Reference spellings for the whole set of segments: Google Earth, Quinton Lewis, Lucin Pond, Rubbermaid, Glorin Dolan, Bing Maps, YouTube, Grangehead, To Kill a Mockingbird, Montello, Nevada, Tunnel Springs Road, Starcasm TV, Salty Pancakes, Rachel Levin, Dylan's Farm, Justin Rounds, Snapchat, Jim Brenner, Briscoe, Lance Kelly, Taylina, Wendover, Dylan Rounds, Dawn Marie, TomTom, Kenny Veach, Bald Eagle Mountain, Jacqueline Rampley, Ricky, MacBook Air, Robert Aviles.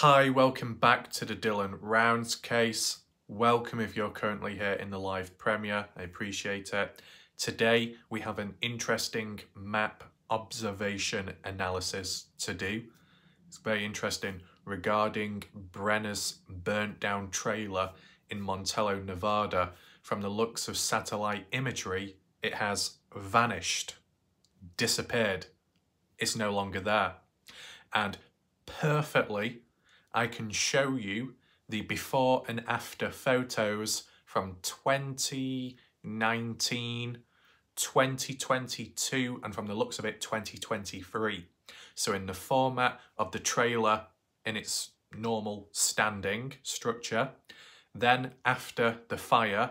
Hi, welcome back to the Dylan Rounds case. Welcome if you're currently here in the live premiere, I appreciate it. Today we have an interesting map observation analysis to do. It's very interesting regarding Brenner's burnt down trailer in Montello, Nevada. From the looks of satellite imagery, it has vanished, disappeared. It's no longer there. And perfectly, I can show you the before and after photos from 2019, 2022, and from the looks of it, 2023. So in the format of the trailer in its normal standing structure, then after the fire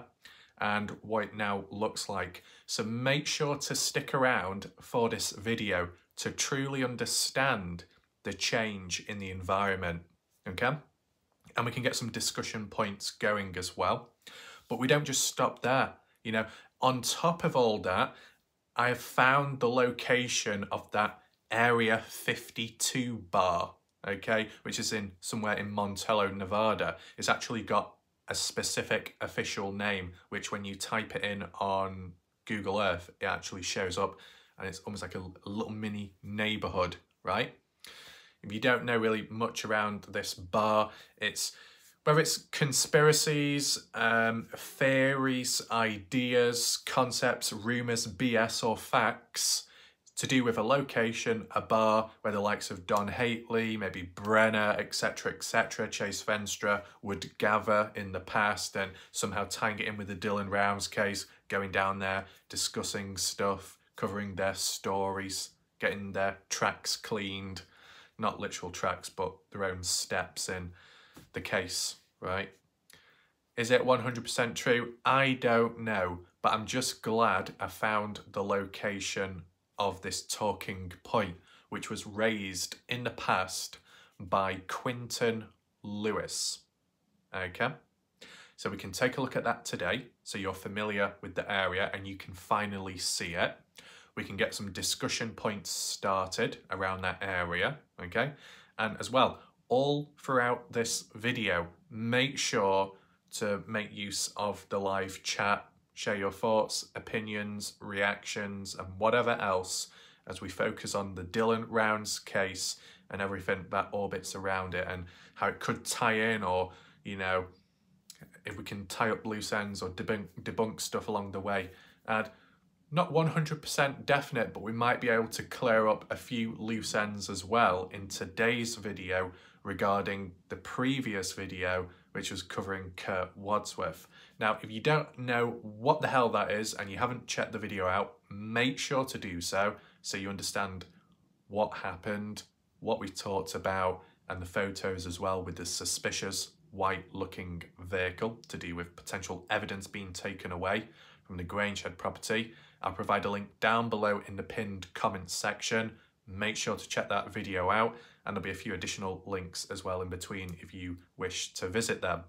and what it now looks like. So make sure to stick around for this video to truly understand the change in the environment. Okay, and we can get some discussion points going as well. But we don't just stop there. You know, on top of all that, I have found the location of that Area 52 bar, okay, which is in somewhere in Montello, Nevada. It's actually got a specific official name, which when you type it in on Google Earth, it actually shows up, and it's almost like a little mini neighborhood, right? If you don't know really much around this bar, it's whether it's conspiracies, theories, ideas, concepts, rumours, BS or facts, to do with a location, a bar, where the likes of Don Hatley, maybe Brenner, etc., Chase Fenstra would gather in the past, and somehow tying it in with the Dylan Rounds case, going down there, discussing stuff, covering their stories, getting their tracks cleaned. Not literal tracks, but their own steps in the case, right? Is it 100% true? I don't know, but I'm just glad I found the location of this talking point, which was raised in the past by Quinton Lewis, okay? So we can take a look at that today, so you're familiar with the area and you can finally see it. We can get some discussion points started around that area, okay? And as well, all throughout this video, make sure to make use of the live chat, share your thoughts, opinions, reactions, and whatever else as we focus on the Dylan Rounds case and everything that orbits around it and how it could tie in, or, you know, if we can tie up loose ends or debunk stuff along the way. And not 100% definite, but we might be able to clear up a few loose ends as well in today's video regarding the previous video, which was covering Kurt Wadsworth. Now, if you don't know what the hell that is and you haven't checked the video out, make sure to do so, so you understand what happened, what we talked about, and the photos as well with the suspicious white-looking vehicle to do with potential evidence being taken away from the Grangehead property. I'll provide a link down below in the pinned comments section. Make sure to check that video out, and there'll be a few additional links as well in between if you wish to visit them.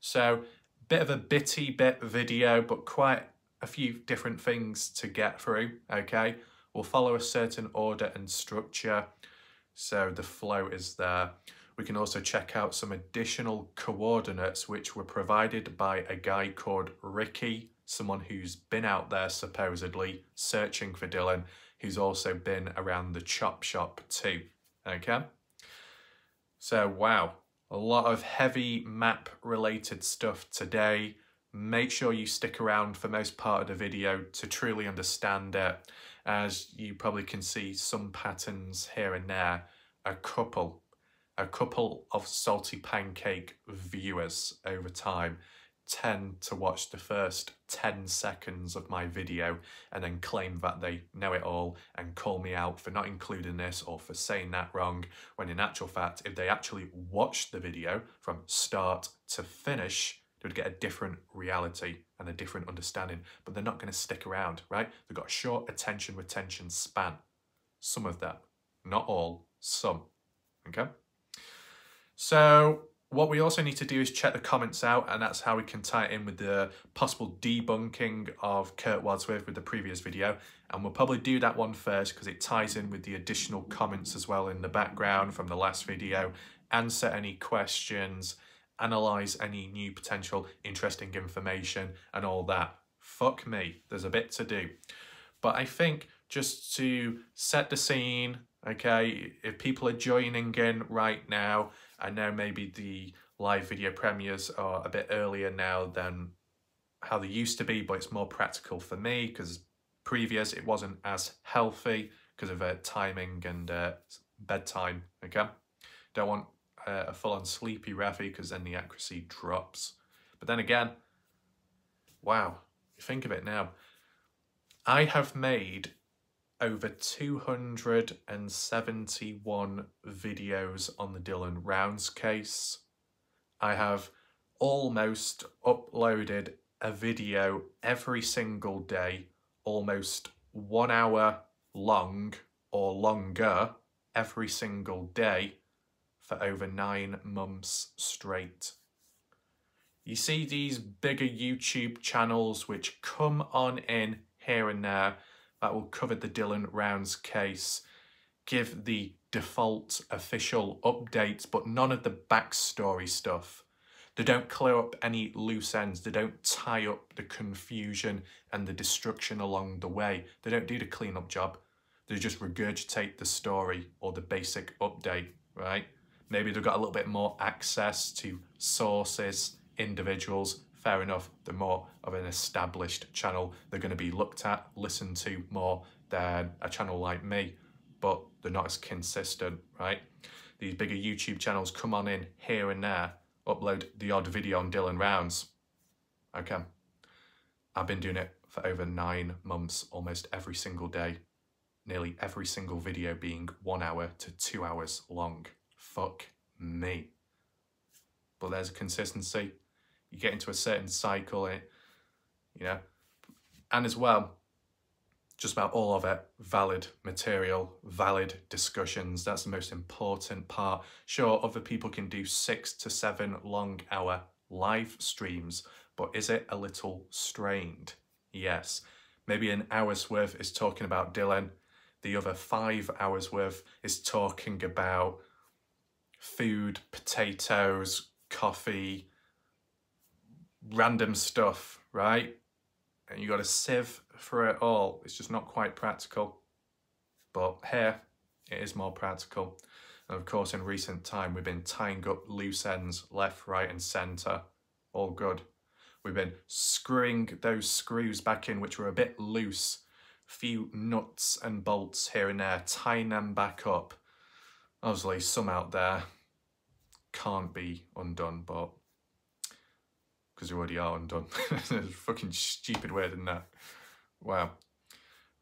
So, bit of a bitty bit video, but quite a few different things to get through, okay? We'll follow a certain order and structure, so the flow is there. We can also check out some additional coordinates which were provided by a guy called Ricky, someone who's been out there supposedly searching for Dylan, who's also been around the chop shop too, okay? So wow, a lot of heavy map related stuff today. Make sure you stick around for most part of the video to truly understand it, as you probably can see some patterns here and there. A couple of Salty Pancake viewers over time tend to watch the first 10 seconds of my video and then claim that they know it all and call me out for not including this or for saying that wrong, when in actual fact, if they actually watched the video from start to finish, they would get a different reality and a different understanding. But they're not going to stick around, right? They've got a short attention retention span. Some of them, not all, some, okay? So what we also need to do is check the comments out, and that's how we can tie it in with the possible debunking of Kurt Wadsworth with the previous video. And we'll probably do that one first because it ties in with the additional comments as well in the background from the last video answer any questions, analyze any new potential interesting information and all that. Fuck me, there's a bit to do. But I think just to set the scene, okay, if people are joining in right now, I know maybe the live video premieres are a bit earlier now than how they used to be, but it's more practical for me because previous it wasn't as healthy because of timing and bedtime, okay? Don't want a full-on sleepy Raffy because then the accuracy drops. But then again, wow, think of it now. I have made over 271 videos on the Dylan Rounds case. I have almost uploaded a video every single day, almost 1 hour long or longer every single day for over 9 months straight. You see these bigger YouTube channels which come on in here and there that will cover the Dylan Rounds case, give the default official updates, but none of the backstory stuff. They don't clear up any loose ends. They don't tie up the confusion and the destruction along the way. They don't do the cleanup job. They just regurgitate the story or the basic update, right? Maybe they've got a little bit more access to sources, individuals. Fair enough, they're more of an established channel. They're going to be looked at, listened to more than a channel like me, but they're not as consistent, right? These bigger YouTube channels come on in here and there, upload the odd video on Dylan Rounds. Okay, I've been doing it for over 9 months, almost every single day, nearly every single video being 1 hour to 2 hours long. Fuck me. But there's a consistency. You get into a certain cycle, you know, and as well, just about all of it, valid material, valid discussions. That's the most important part. Sure, other people can do 6 to 7 long hour live streams, but is it a little strained? Yes. Maybe an hour's worth is talking about Dylan. The other 5 hours worth is talking about food, potatoes, coffee, random stuff, right? And you got to sieve through it all. It's just not quite practical, but here it is more practical. And of course, in recent time, we've been tying up loose ends left, right and centre. All good. We've been screwing those screws back in, which were a bit loose. A few nuts and bolts here and there, tying them back up. Obviously, some out there can't be undone, but because you already are undone. There's a fucking stupid word in that. Wow.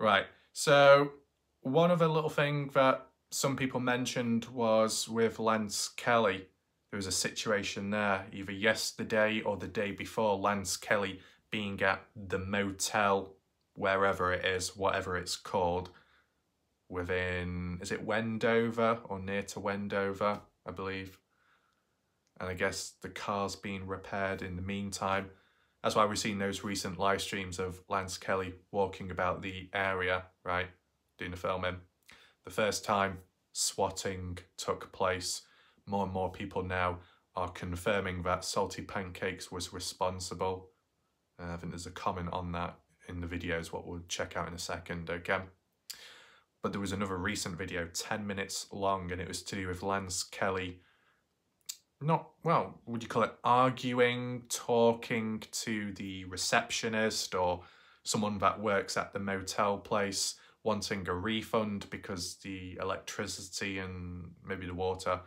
Right, so one other little thing that some people mentioned was with Lance Kelly. There was a situation there, either yesterday or the day before, Lance Kelly being at the motel, wherever it is, whatever it's called, within, is it Wendover or near to Wendover, I believe. And I guess the car's being repaired in the meantime. That's why we've seen those recent live streams of Lance Kelly walking about the area, right? Doing the filming. The first time swatting took place, more and more people now are confirming that Salty Pancakes was responsible. I think there's a comment on that in the videos, what we'll check out in a second, okay? But there was another recent video, 10 minutes long, and it was to do with Lance Kelly not, well, would you call it arguing, talking to the receptionist or someone that works at the motel place, wanting a refund because the electricity and maybe the water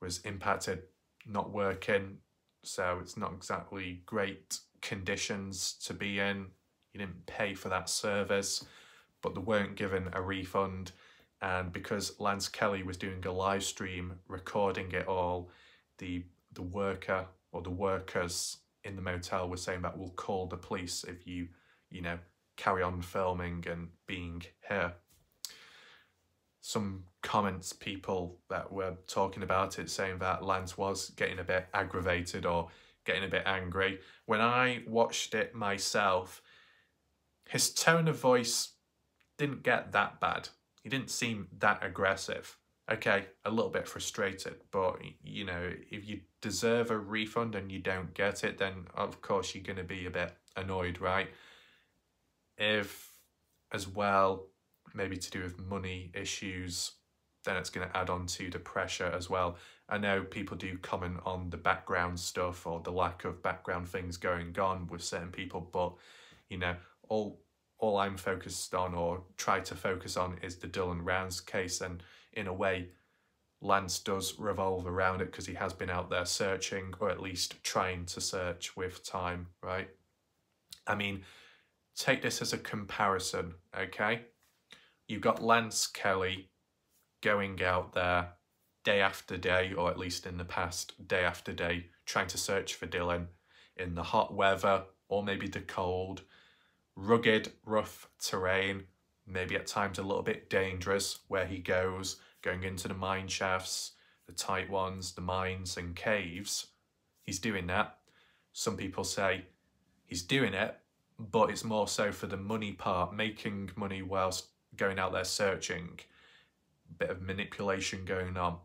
was impacted, not working. So it's not exactly great conditions to be in. You didn't pay for that service, but they weren't given a refund. And because Lance Kelly was doing a live stream, recording it all, the worker or the workers in the motel were saying that we'll call the police if you know, carry on filming and being here. Some comments, people that were talking about it, saying that Lance was getting a bit aggravated or getting a bit angry. When I watched it myself, his tone of voice didn't get that bad. He didn't seem that aggressive. okay, a little bit frustrated, but you know, if you deserve a refund and you don't get it, then of course you're going to be a bit annoyed, right? If as well, maybe to do with money issues, then it's going to add on to the pressure as well. I know people do comment on the background stuff or the lack of background things going on with certain people, but you know, all I'm focused on or try to focus on is the Dylan Rounds case, and in a way Lance does revolve around it because he has been out there searching, or at least trying to search with time, right? I mean, take this as a comparison, okay? You've got Lance Kelly going out there day after day, or at least in the past, day after day, trying to search for Dylan in the hot weather, or maybe the cold, rugged, rough terrain, maybe at times a little bit dangerous where he goes, going into the mine shafts, the tight ones, the mines and caves. He's doing that. Some people say he's doing it, but it's more so for the money part, making money whilst going out there searching. A bit of manipulation going on.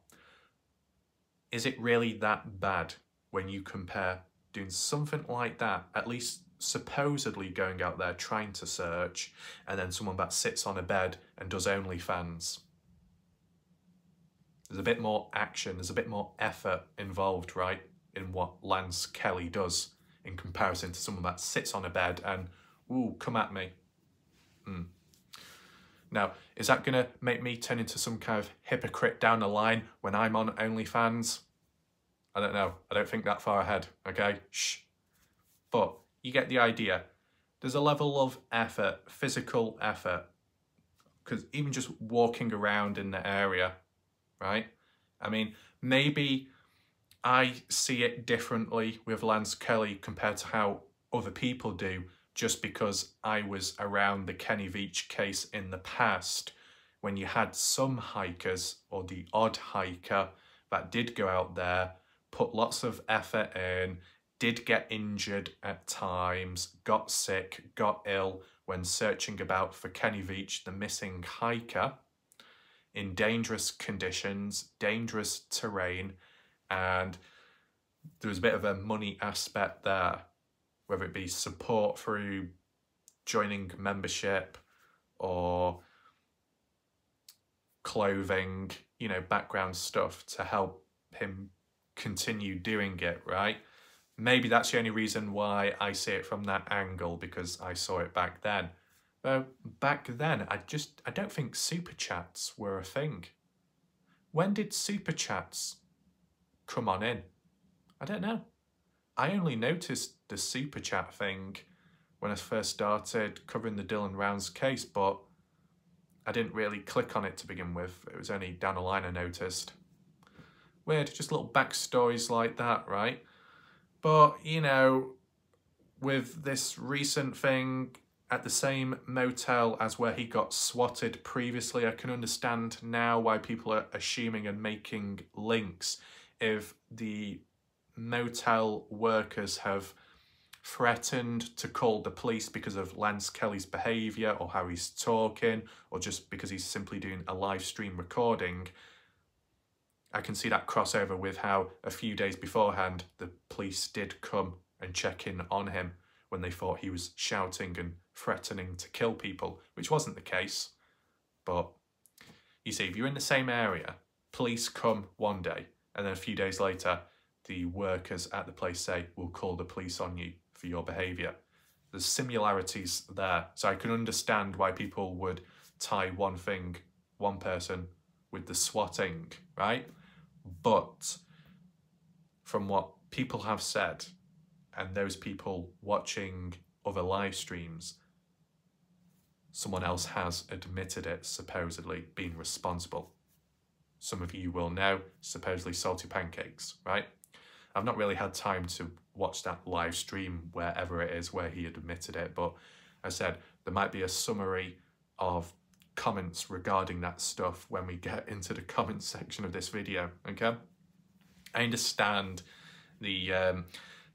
Is it really that bad when you compare doing something like that, at least supposedly going out there trying to search, and then someone that sits on a bed and does OnlyFans? There's a bit more action, there's a bit more effort involved, right, in what Lance Kelly does in comparison to someone that sits on a bed and, ooh, come at me. Now, is that going to make me turn into some kind of hypocrite down the line when I'm on OnlyFans? I don't know. I don't think that far ahead, okay? Shh. But you get the idea. There's a level of effort, physical effort, because even just walking around in the area, right? I mean, maybe I see it differently with Lance Kelly compared to how other people do, just because I was around the Kenny Veach case in the past, when you had some hikers, or the odd hiker, that did go out there, put lots of effort in, did get injured at times, got sick, got ill when searching about for Kenny Veach, the missing hiker, in dangerous conditions, dangerous terrain, and there was a bit of a money aspect there, whether it be support through joining membership or clothing, you know, background stuff to help him continue doing it, right? Maybe that's the only reason why I see it from that angle, because I saw it back then. Though back then, I don't think super chats were a thing. When did super chats come on in? I don't know. I only noticed the super chat thing when I first started covering the Dylan Rounds case, but I didn't really click on it to begin with. It was only down the line I noticed. Weird, just little backstories like that, right? But, you know, with this recent thing at the same motel as where he got swatted previously, I can understand now why people are assuming and making links. If the motel workers have threatened to call the police because of Lance Kelly's behaviour, or how he's talking, or just because he's simply doing a live stream recording, I can see that crossover with how a few days beforehand the police did come and check in on him when they thought he was shouting and threatening to kill people, which wasn't the case. But you see, if you're in the same area, police come one day, and then a few days later the workers at the place say, we'll call the police on you for your behaviour. There's similarities there, so I can understand why people would tie one thing, one person, with the swatting, right? But from what people have said, and those people watching other live streams, someone else has admitted it, supposedly being responsible. Some of you will know, supposedly Salty Pancakes, right? I've not really had time to watch that live stream, wherever it is, where he admitted it, but as I said, there might be a summary of comments regarding that stuff when we get into the comments section of this video, okay? I understand the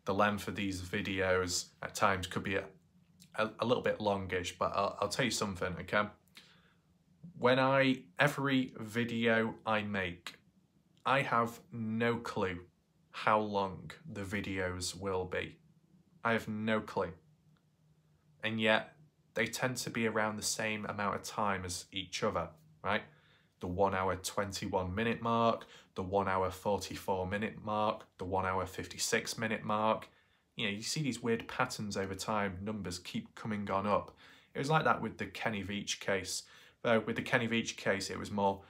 length of these videos at times could be a little bit longish, but I'll tell you something, okay? Every video I make, I have no clue how long the videos will be. I have no clue. And yet, they tend to be around the same amount of time as each other, right? The 1 hour 21 minute mark, the 1 hour 44 minute mark, the 1 hour 56 minute mark. You know, you see these weird patterns over time, numbers keep coming on up. It was like that with the Kenny Veach case. Though with the Kenny Veach case, it was more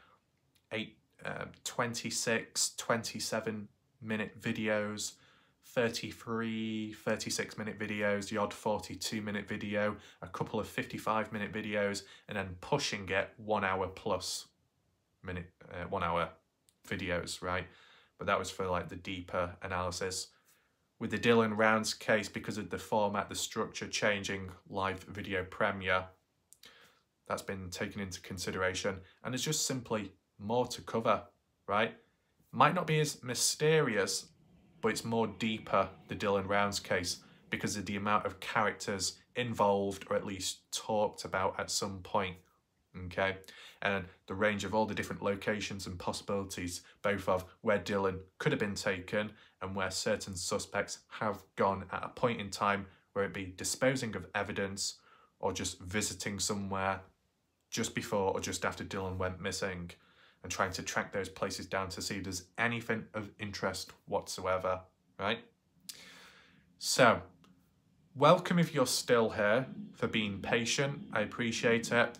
26, 27 minute videos, 33, 36 minute videos, the odd 42 minute video, a couple of 55 minute videos, and then pushing it 1 hour videos, right? But that was for like the deeper analysis. With the Dylan Rounds case, because of the format, the structure changing, live video premiere, that's been taken into consideration. And there's just simply more to cover, right? Might not be as mysterious, but it's more deeper, the Dylan Rounds case, because of the amount of characters involved or at least talked about at some point, okay? And the range of all the different locations and possibilities, both of where Dylan could have been taken and where certain suspects have gone at a point in time, whether it be disposing of evidence or just visiting somewhere just before or just after Dylan went missing, and trying to track those places down to see if there's anything of interest whatsoever, right? So, welcome if you're still here, for being patient, I appreciate it.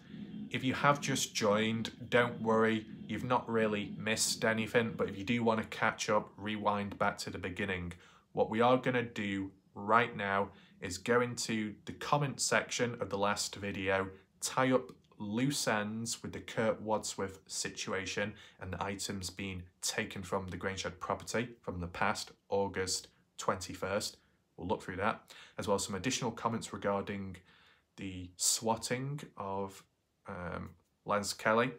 If you have just joined, don't worry, you've not really missed anything, but if you do want to catch up, rewind back to the beginning. What we are going to do right now is go into the comment section of the last video, tie up loose ends with the Kurt Wadsworth situation and the items being taken from the Grangehead property from the past August 21st. We'll look through that, as well as some additional comments regarding the swatting of Lance Kelly,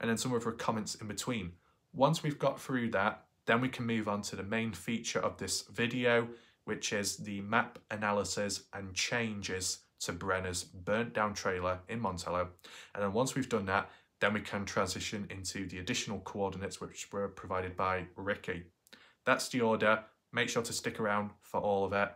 and then some other comments in between. Once we've got through that, then we can move on to the main feature of this video, which is the map analysis and changes to Brenner's burnt down trailer in Montello. And then once we've done that, then we can transition into the additional coordinates which were provided by Ricky. That's the order. Make sure to stick around for all of it.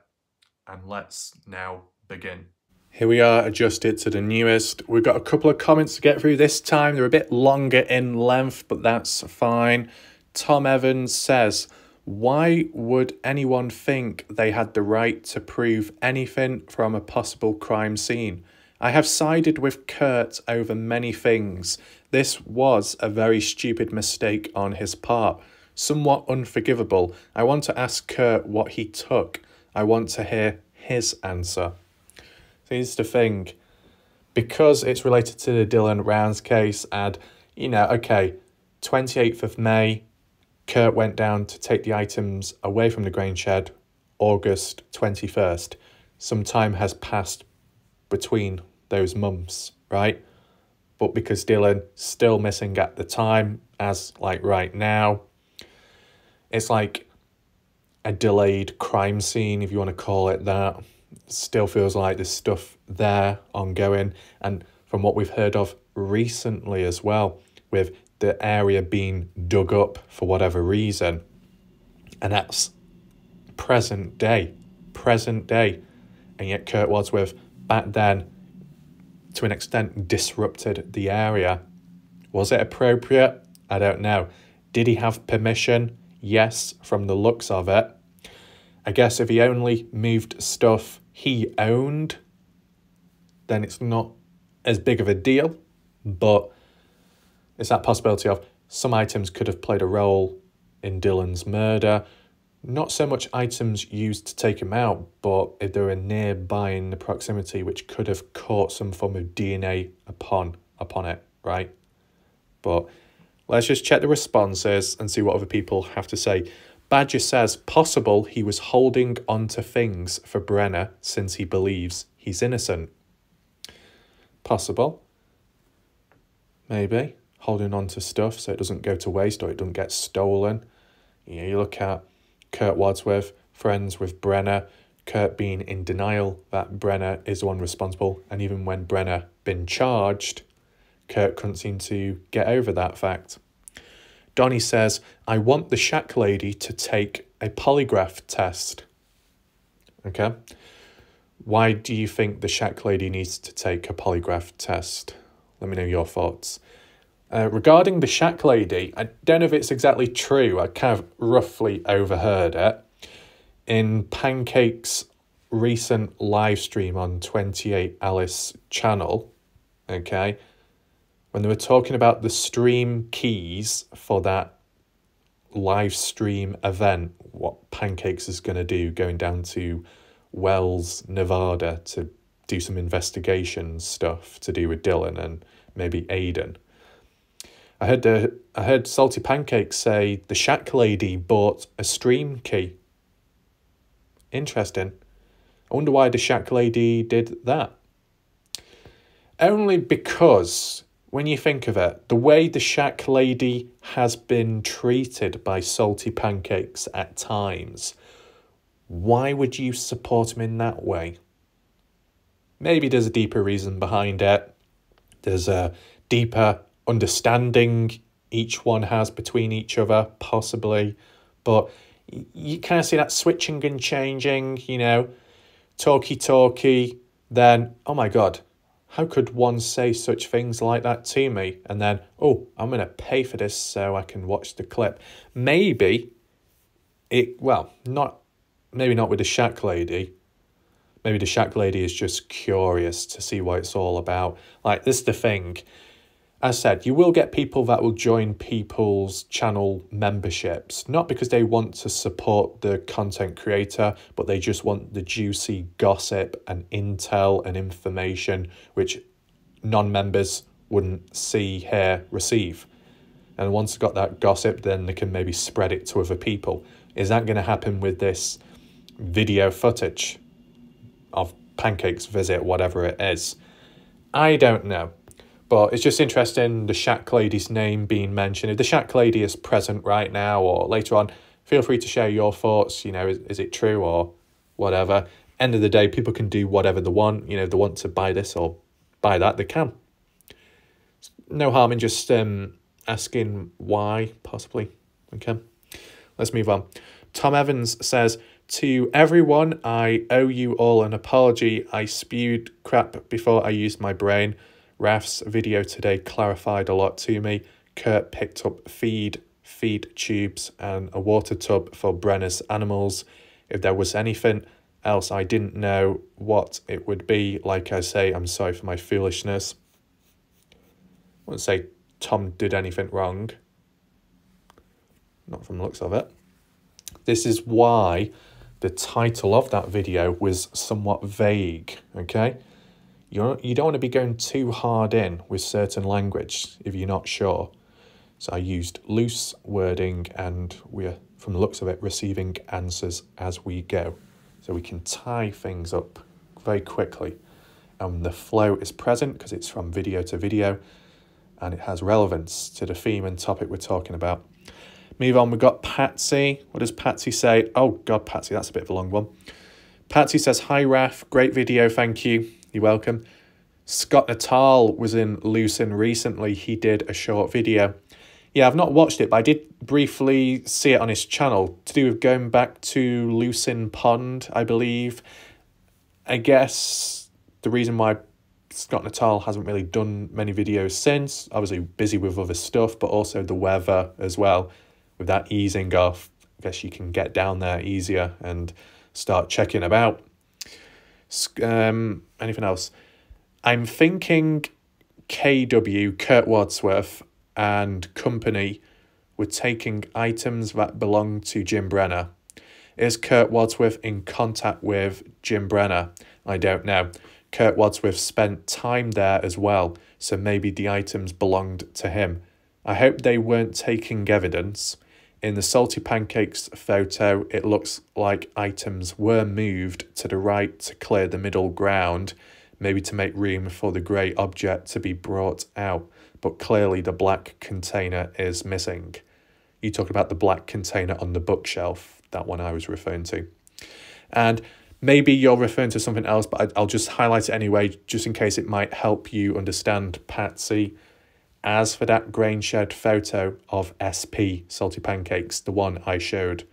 And let's now begin. Here we are, adjusted to the newest. We've got a couple of comments to get through this time. They're a bit longer in length, but that's fine. Tom Evans says, why would anyone think they had the right to prove anything from a possible crime scene? I have sided with Kurt over many things. This was a very stupid mistake on his part. Somewhat unforgivable. I want to ask Kurt what he took. I want to hear his answer. So here's the thing. Because it's related to the Dylan Rounds case and, you know, okay, 28th of May, Kurt went down to take the items away from the grain shed, August 21st. Some time has passed between those months, right? But because Dylan still missing at the time, as like right now, it's like a delayed crime scene, if you want to call it that. Still feels like there's stuff there ongoing. And from what we've heard of recently as well, with the area being dug up for whatever reason. And that's present day. Present day. And yet Kurt Wadsworth, back then, to an extent, disrupted the area. Was it appropriate? I don't know. Did he have permission? Yes, from the looks of it. I guess if he only moved stuff he owned, then it's not as big of a deal. But it's that possibility of some items could have played a role in Dylan's murder. Not so much items used to take him out, but if they were nearby in the proximity, which could have caught some form of DNA upon it, right? But let's just check the responses and see what other people have to say. Badger says, possible he was holding on to things for Brenner since he believes he's innocent. Possible. Maybe. Holding on to stuff so it doesn't go to waste or it doesn't get stolen. You know, you look at Kurt Wadsworth, friends with Brenner, Kurt being in denial that Brenner is the one responsible, and even when Brenner been charged, Kurt couldn't seem to get over that fact. Donnie says, I want the shack lady to take a polygraph test. Okay. Why do you think the shack lady needs to take a polygraph test? Let me know your thoughts. Regarding the shack lady, I don't know if it's exactly true. I kind of roughly overheard it. In Pancake's recent live stream on 28 Alice channel, okay, when they were talking about the stream keys for that live stream event, what Pancakes is going to do, going down to Wells, Nevada, to do some investigation stuff to do with Dylan and maybe Aiden. I heard Salty Pancakes say the shack lady bought a stream key. Interesting. I wonder why the shack lady did that. Only because, when you think of it, the way the shack lady has been treated by Salty Pancakes at times, why would you support him in that way? Maybe there's a deeper reason behind it. There's a deeper understanding each one has between each other, possibly. But you kind of see that switching and changing, you know, talky, then, oh my God, how could one say such things like that to me? And then, oh, I'm going to pay for this so I can watch the clip. Maybe it, well, not... maybe not with the shack lady. Maybe the shack lady is just curious to see what it's all about. Like, this is the thing. As I said, you will get people that will join people's channel memberships. Not because they want to support the content creator, but they just want the juicy gossip and intel and information which non-members wouldn't see, hear, receive. And once they've got that gossip, then they can maybe spread it to other people. Is that going to happen with this video footage of Pancake's visit, whatever it is? I don't know, but it's just interesting the shack lady's name being mentioned. If the shack lady is present right now or later on, feel free to share your thoughts. You know, is it true or whatever? End of the day, people can do whatever they want. You know, if they want to buy this or buy that, they can. No harm in just asking why, possibly. Okay, let's move on. Tom Evans says, to everyone, I owe you all an apology. I spewed crap before I used my brain. Raf's video today clarified a lot to me. Kurt picked up feed tubes, and a water tub for Brenner's animals. If there was anything else I didn't know what it would be, like I say, I'm sorry for my foolishness. I wouldn't say Tom did anything wrong. Not from the looks of it. This is why the title of that video was somewhat vague, okay? You don't want to be going too hard in with certain language if you're not sure. So I used loose wording, and we're, from the looks of it, receiving answers as we go. So we can tie things up very quickly. And the flow is present because it's from video to video, and it has relevance to the theme and topic we're talking about. Move on, we've got Patsy. What does Patsy say? Oh, God, Patsy, that's a bit of a long one. Patsy says, hi, Raf. Great video, thank you. You're welcome. Scott Natal was in Lucin recently. He did a short video. Yeah, I've not watched it, but I did briefly see it on his channel. To do with going back to Lucin Pond, I believe. I guess the reason why Scott Natal hasn't really done many videos since, obviously busy with other stuff, but also the weather as well. With that easing off, I guess you can get down there easier and start checking about. Anything else? I'm thinking KW, Kurt Wadsworth, and company were taking items that belong to Jim Brenner. Is Kurt Wadsworth in contact with Jim Brenner? I don't know. Kurt Wadsworth spent time there as well, so maybe the items belonged to him. I hope they weren't taking evidence. In the Salty Pancakes photo, it looks like items were moved to the right to clear the middle ground, maybe to make room for the grey object to be brought out, but clearly the black container is missing. You talk about the black container on the bookshelf, that one I was referring to. And maybe you're referring to something else, but I'll just highlight it anyway, just in case it might help you understand, Patsy. as for that grain shed photo of SP, Salty Pancakes, the one I showed,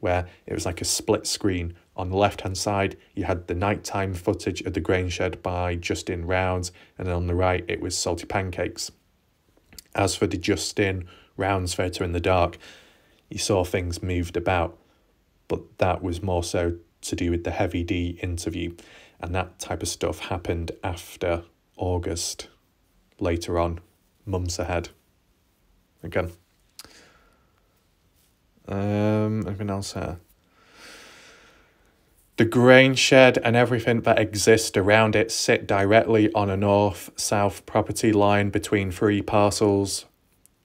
where it was like a split screen, on the left-hand side, you had the nighttime footage of the grain shed by Justin Rounds, and on the right, it was Salty Pancakes. As for the Justin Rounds photo in the dark, you saw things moved about, but that was more so to do with the Heavy D interview, and that type of stuff happened after August, later on, months ahead. Again. Anything else here? The grain shed and everything that exists around it sit directly on a north-south property line between three parcels,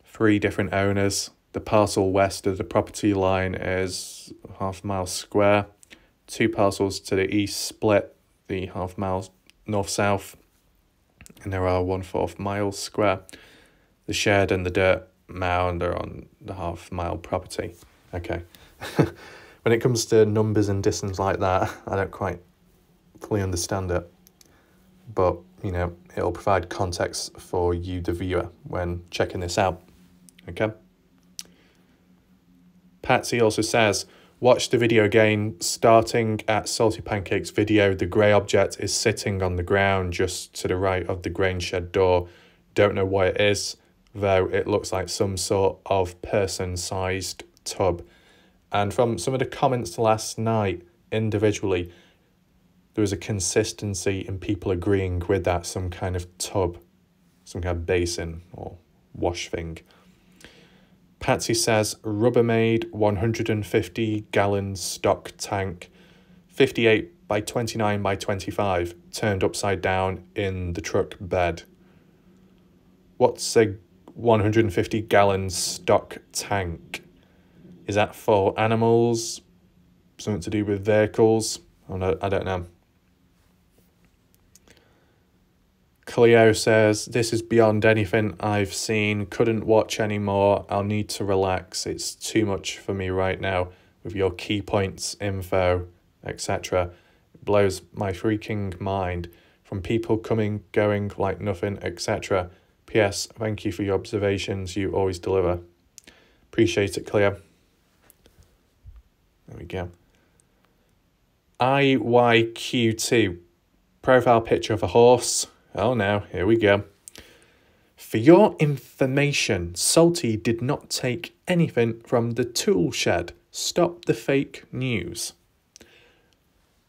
three different owners. The parcel west of the property line is ½ mile square. Two parcels to the east split the ½ mile north-south, and there are 1/4 mile square. The shed and the dirt mound are on the ½ mile property. Okay. When it comes to numbers and distance like that, I don't quite fully understand it. But, you know, it'll provide context for you, the viewer, when checking this out. Okay? Patsy also says, watch the video again. Starting at Salty Pancakes video, the grey object is sitting on the ground just to the right of the grain shed door. Don't know what it is, though it looks like some sort of person-sized tub. And from some of the comments last night, individually, there was a consistency in people agreeing with that, some kind of tub, some kind of basin or wash thing. Patsy says, Rubbermaid 150-gallon stock tank, 58 by 29 by 25, turned upside down in the truck bed. What's a 150-gallon stock tank? Is that for animals? Something to do with vehicles? Oh, no, I don't know. Cleo says, this is beyond anything I've seen. Couldn't watch anymore. I'll need to relax. It's too much for me right now with your key points, info, etc. It blows my freaking mind. From people coming, going like nothing, etc. P.S. Thank you for your observations. You always deliver. Appreciate it, Cleo. There we go. IYQ2. Profile picture of a horse. Oh, no. Here we go. For your information, Salty did not take anything from the tool shed. Stop the fake news.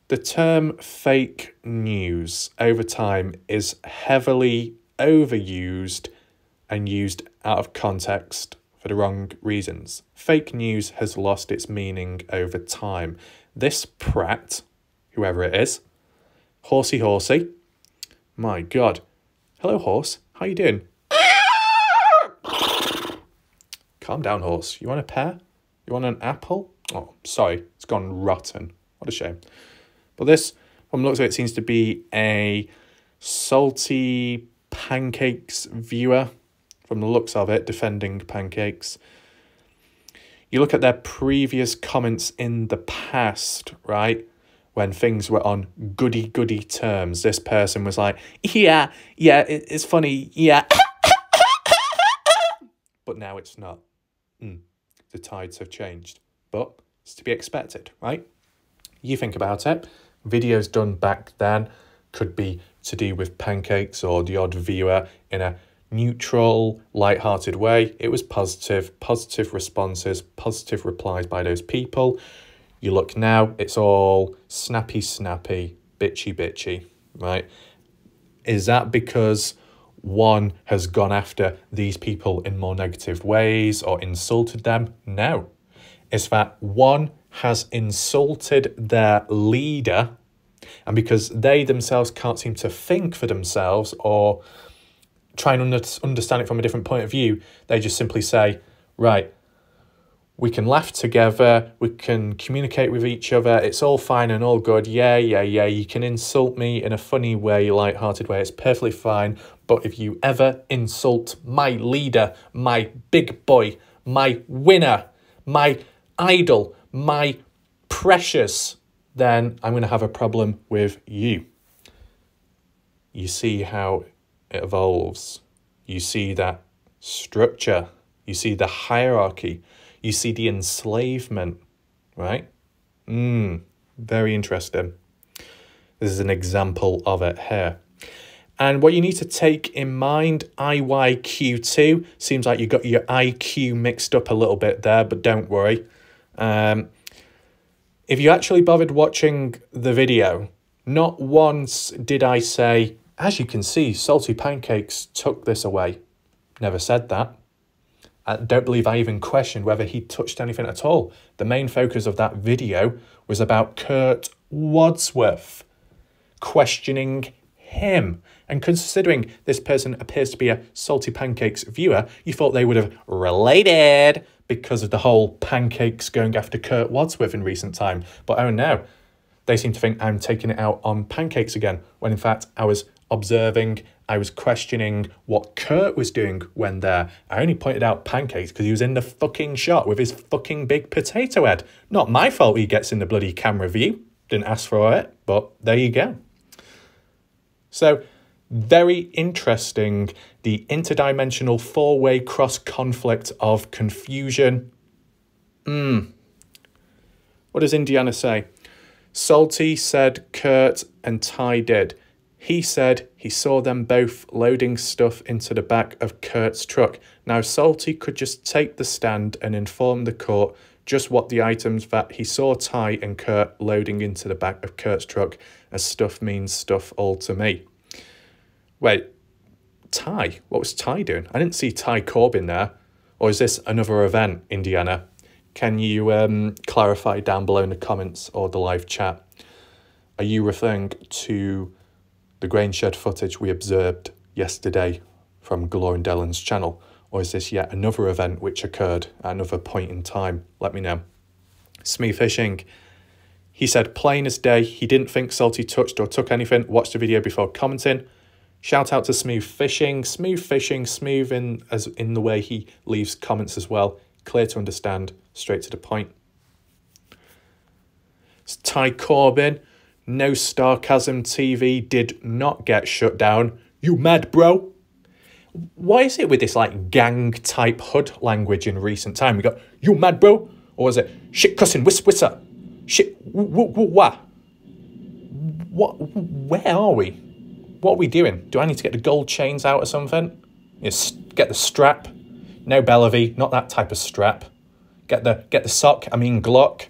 The term fake news over time is heavily overused and used out of context. For the wrong reasons. Fake news has lost its meaning over time. This prat, whoever it is, horsey horsey, my God, hello horse, how you doing? Calm down horse, you want a pear? You want an apple? Oh, sorry, it's gone rotten, what a shame. But this, from the looks of it, seems to be a Salty Pancakes viewer. From the looks of it, defending Pancakes. You look at their previous comments in the past, right? When things were on goody-goody terms, this person was like, yeah, it's funny, yeah. But now it's not. The tides have changed. But it's to be expected, right? You think about it. Videos done back then could be to do with Pancakes or the odd viewer in a neutral, light-hearted way. It was positive responses, positive replies by those people. You look now, it's all snappy, bitchy, right? Is that because one has gone after these people in more negative ways or insulted them? No. It's that one has insulted their leader, and because they themselves can't seem to think for themselves or try and understand it from a different point of view, they just simply say, right, we can laugh together, we can communicate with each other, it's all fine and all good, yeah, you can insult me in a funny way, light-hearted way, it's perfectly fine, but if you ever insult my leader, my big boy, my winner, my idol, my precious, then I'm going to have a problem with you. You see how it evolves. You see that structure. You see the hierarchy. You see the enslavement, right? Very interesting. This is an example of it here. And what you need to take in mind, IYQ2, seems like you got your IQ mixed up a little bit there, but don't worry. If you actually bothered watching the video, not once did I say, as you can see, Salty Pancakes took this away. Never said that. I don't believe I even questioned whether he touched anything at all. The main focus of that video was about Kurt Wadsworth, questioning him. And considering this person appears to be a Salty Pancakes viewer, you thought they would have related because of the whole pancakes going after Kurt Wadsworth in recent time. But oh no, they seem to think I'm taking it out on pancakes again, when in fact I was observing, I was questioning what Kurt was doing when there. I only pointed out pancakes because he was in the fucking shot with his fucking big potato head. Not my fault he gets in the bloody camera view. Didn't ask for it, but there you go. So, very interesting, the interdimensional four-way cross-conflict of confusion. What does Indiana say? Salty said Kurt and Ty did. He said he saw them both loading stuff into the back of Kurt's truck. Now, Salty could just take the stand and inform the court just what the items that he saw Ty and Kurt loading into the back of Kurt's truck, as stuff means stuff all to me. Wait, Ty? What was Ty doing? I didn't see Ty Corbin there. Or is this another event, Indiana? Can you clarify down below in the comments or the live chat? Are you referring to the Grangehead footage we observed yesterday from Glor and Dylan's channel? Or is this yet another event which occurred at another point in time? Let me know. Smee Fishing. He said, plain as day, he didn't think Salty touched or took anything. Watch the video before commenting. Shout out to Smooth Fishing. Smooth Fishing, smooth in the way he leaves comments as well. Clear to understand, straight to the point. It's Ty Corbin. No, Starcasm TV did not get shut down. You mad, bro? Why is it with this like gang type hood language in recent time? We got, you mad, bro? Or was it shit cussing, whisk whisker? Shit, wah. What? Where are we? What are we doing? Do I need to get the gold chains out or something? Get the strap. No Bellavy, not that type of strap. Get the sock, I mean Glock.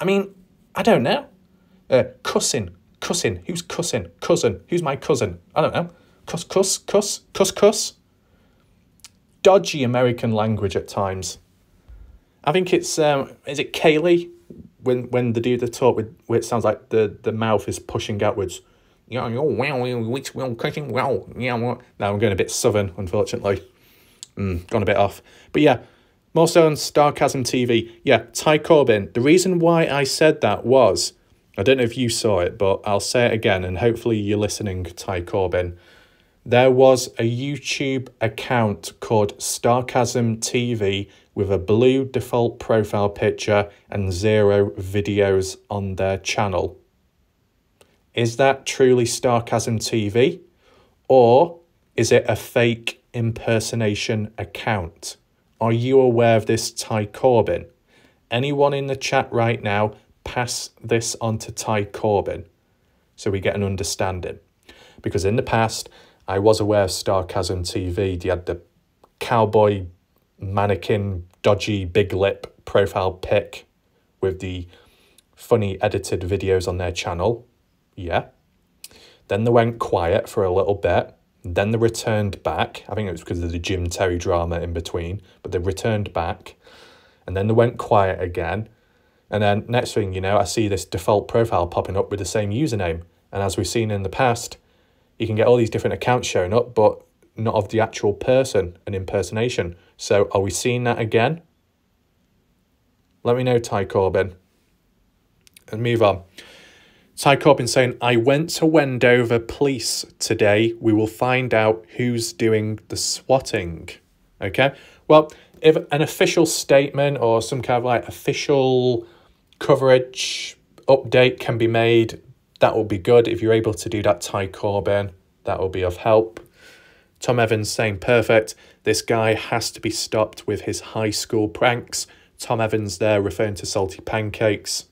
I mean, I don't know. Cussing, who's cussing? Cousin, who's my cousin? I don't know. Cuss. Dodgy American language at times. I think it's, is it Kaylee? When the dude they talk with, where it sounds like the mouth is pushing outwards. Yeah, now I'm going a bit southern, unfortunately. Gone a bit off. But yeah, more so on Starcasm TV. Yeah, Ty Corbin. The reason why I said that was, I don't know if you saw it, but I'll say it again, and hopefully you're listening, Ty Corbin. There was a YouTube account called Starcasm TV with a blue default profile picture and 0 videos on their channel. Is that truly Starcasm TV, or is it a fake impersonation account? Are you aware of this, Ty Corbin? Anyone in the chat right now, pass this on to Ty Corbin so we get an understanding. Because in the past, I was aware of Starcasm TV. They had the cowboy mannequin, dodgy big lip profile pic with the funny edited videos on their channel. Yeah. Then they went quiet for a little bit. Then they returned back. I think it was because of the Jim Terry drama in between. But they returned back. And then they went quiet again. And then next thing you know, I see this default profile popping up with the same username. And as we've seen in the past, you can get all these different accounts showing up, but not of the actual person, an impersonation. So are we seeing that again? Let me know, Ty Corbin. And move on. Ty Corbin saying, I went to Wendover police today. We will find out who's doing the swatting. Okay? Well, if an official statement or some kind of like official coverage update can be made, that will be good. If you're able to do that, Ty Corbin, that will be of help. Tom Evans saying, perfect, this guy has to be stopped with his high school pranks. Tom Evans there referring to Salty Pancakes.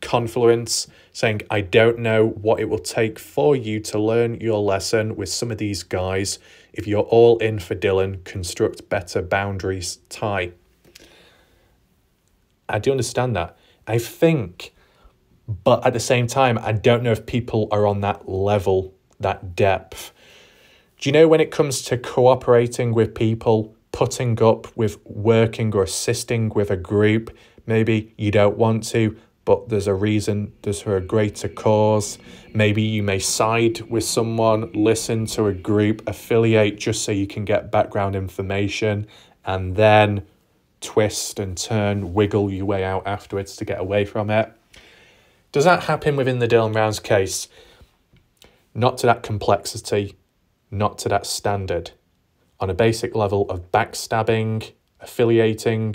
Confluence saying, I don't know what it will take for you to learn your lesson with some of these guys. If you're all in for Dylan, construct better boundaries, Ty. I do understand that, I think, but at the same time, I don't know if people are on that level, that depth. Do you know, when it comes to cooperating with people, putting up with working or assisting with a group, maybe you don't want to, but there's a reason, there's for a greater cause. Maybe you may side with someone, listen to a group, affiliate just so you can get background information, and then twist and turn, wiggle your way out afterwards to get away from it. Does that happen within the Dylan Rounds case? Not to that complexity, not to that standard. On a basic level of backstabbing, affiliating,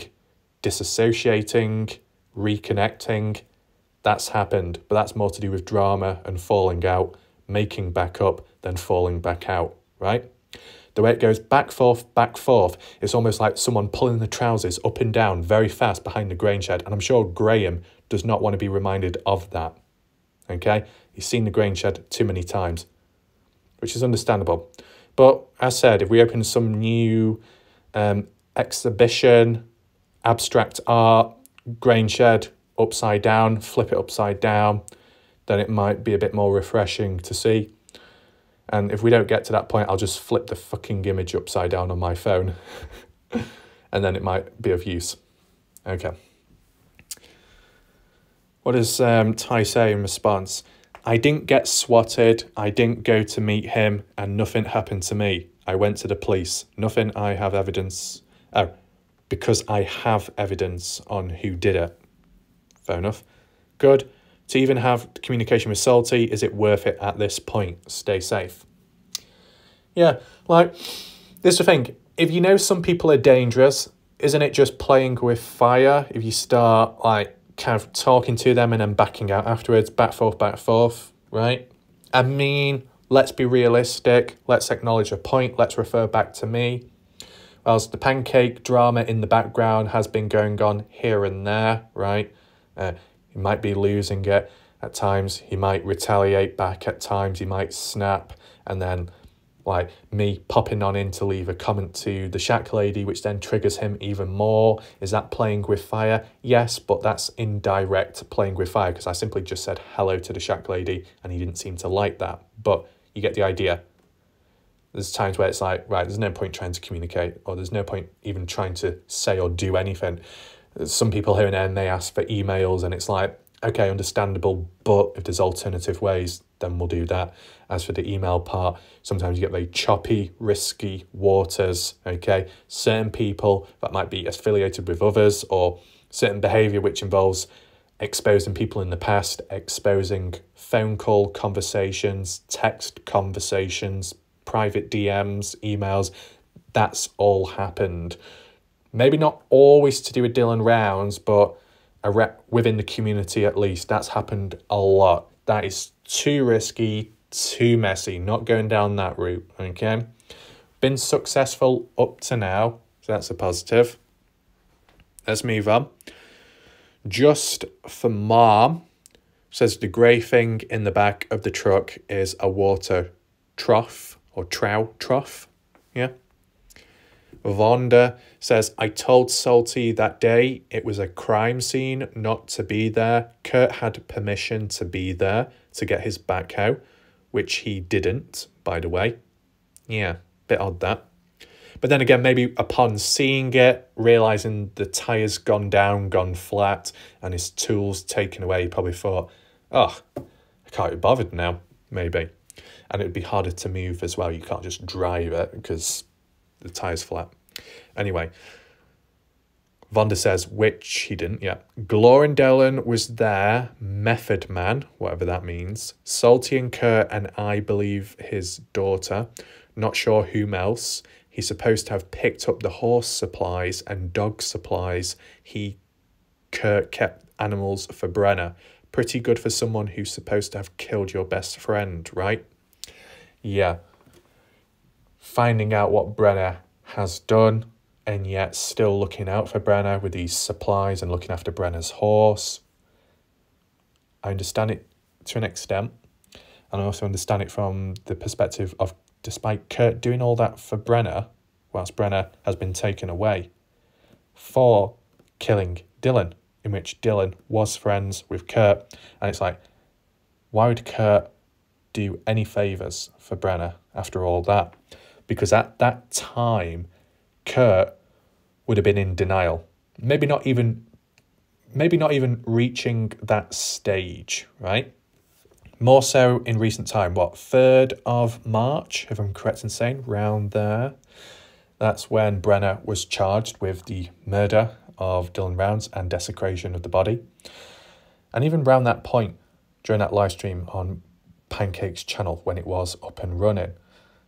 disassociating, reconnecting, that's happened, but that's more to do with drama and falling out, making back up than falling back out, right? The way it goes back forth, it's almost like someone pulling the trousers up and down very fast behind the grain shed, and I'm sure Graham does not want to be reminded of that, okay? He's seen the grain shed too many times, which is understandable. But as said, if we open some new exhibition, abstract art, grain shed upside down, flip it upside down, then it might be a bit more refreshing to see. And if we don't get to that point, I'll just flip the fucking image upside down on my phone and then it might be of use. Okay. What does Ty say in response? I didn't get swatted, I didn't go to meet him, and nothing happened to me. I went to the police. Nothing I have evidence... Oh, because I have evidence on who did it. Fair enough. Good. To even have communication with Salty, is it worth it at this point? Stay safe. Yeah, like, this is the thing. If you know some people are dangerous, isn't it just playing with fire? If you start, like, kind of talking to them and then backing out afterwards, back forth, right? I mean, let's be realistic, let's acknowledge a point, let's refer back to me. Whilst the pancake drama in the background has been going on here and there, right? He might be losing it at times, he might retaliate back at times, he might snap, and then, like, me popping on in to leave a comment to the shack lady, which then triggers him even more. Is that playing with fire? Yes, but that's indirect playing with fire, because I simply just said hello to the shack lady and he didn't seem to like that. But you get the idea. There's times where it's like, right, there's no point trying to communicate, or there's no point even trying to say or do anything. Some people here and there may ask for emails, and it's like, okay, understandable, but if there's alternative ways, then we'll do that. As for the email part, sometimes you get very choppy, risky waters, okay? Certain people that might be affiliated with others, or certain behaviour which involves exposing people in the past, exposing phone call conversations, text conversations, private DMs, emails, that's all happened. Maybe not always to do with Dylan Rounds, but a rep within the community at least. That's happened a lot. That is too risky, too messy. Not going down that route, okay? Been successful up to now, so that's a positive. Let's move on. Just for Mom says the grey thing in the back of the truck is a water trough or trough trough, yeah? Vonda says, I told Salty that day it was a crime scene not to be there. Kurt had permission to be there to get his back out, which he didn't, by the way. Yeah, bit odd that. But then again, maybe upon seeing it, realising the tyre's gone down, gone flat, and his tools taken away, he probably thought, oh, I can't be bothered now, maybe. And it would be harder to move as well. You can't just drive it because... the tyre's flat. Anyway, Vonda says, which he didn't, yeah. Glorin Dolan was there, Method Man, whatever that means. Salty and Kurt and I believe his daughter. Not sure whom else. He's supposed to have picked up the horse supplies and dog supplies. Kurt kept animals for Brenner. Pretty good for someone who's supposed to have killed your best friend, right? Yeah. finding out what Brenner has done, and yet still looking out for Brenner with these supplies and looking after Brenner's horse. I understand it to an extent, and I also understand it from the perspective of, despite Kurt doing all that for Brenner, whilst Brenner has been taken away for killing Dylan, in which Dylan was friends with Kurt, and it's like, why would Kurt do any favours for Brenner after all that? Because at that time, Kurt would have been in denial. Maybe not even reaching that stage, right? More so in recent time, what, 3rd of March, if I'm correct in saying, round there. That's when Brenner was charged with the murder of Dylan Rounds and desecration of the body. And even round that point, during that live stream on Pancake's channel, when it was up and running,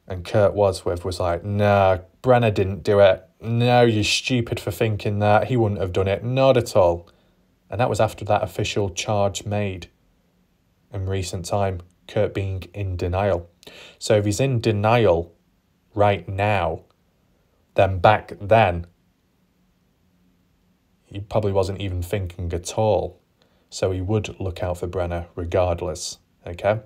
and Kurt Wadsworth was like, nah, Brenner didn't do it. No, you're stupid for thinking that. He wouldn't have done it. Not at all. And that was after that official charge made in recent time, Kurt being in denial. So if he's in denial right now, then back then, he probably wasn't even thinking at all. So he would look out for Brenner regardless, okay?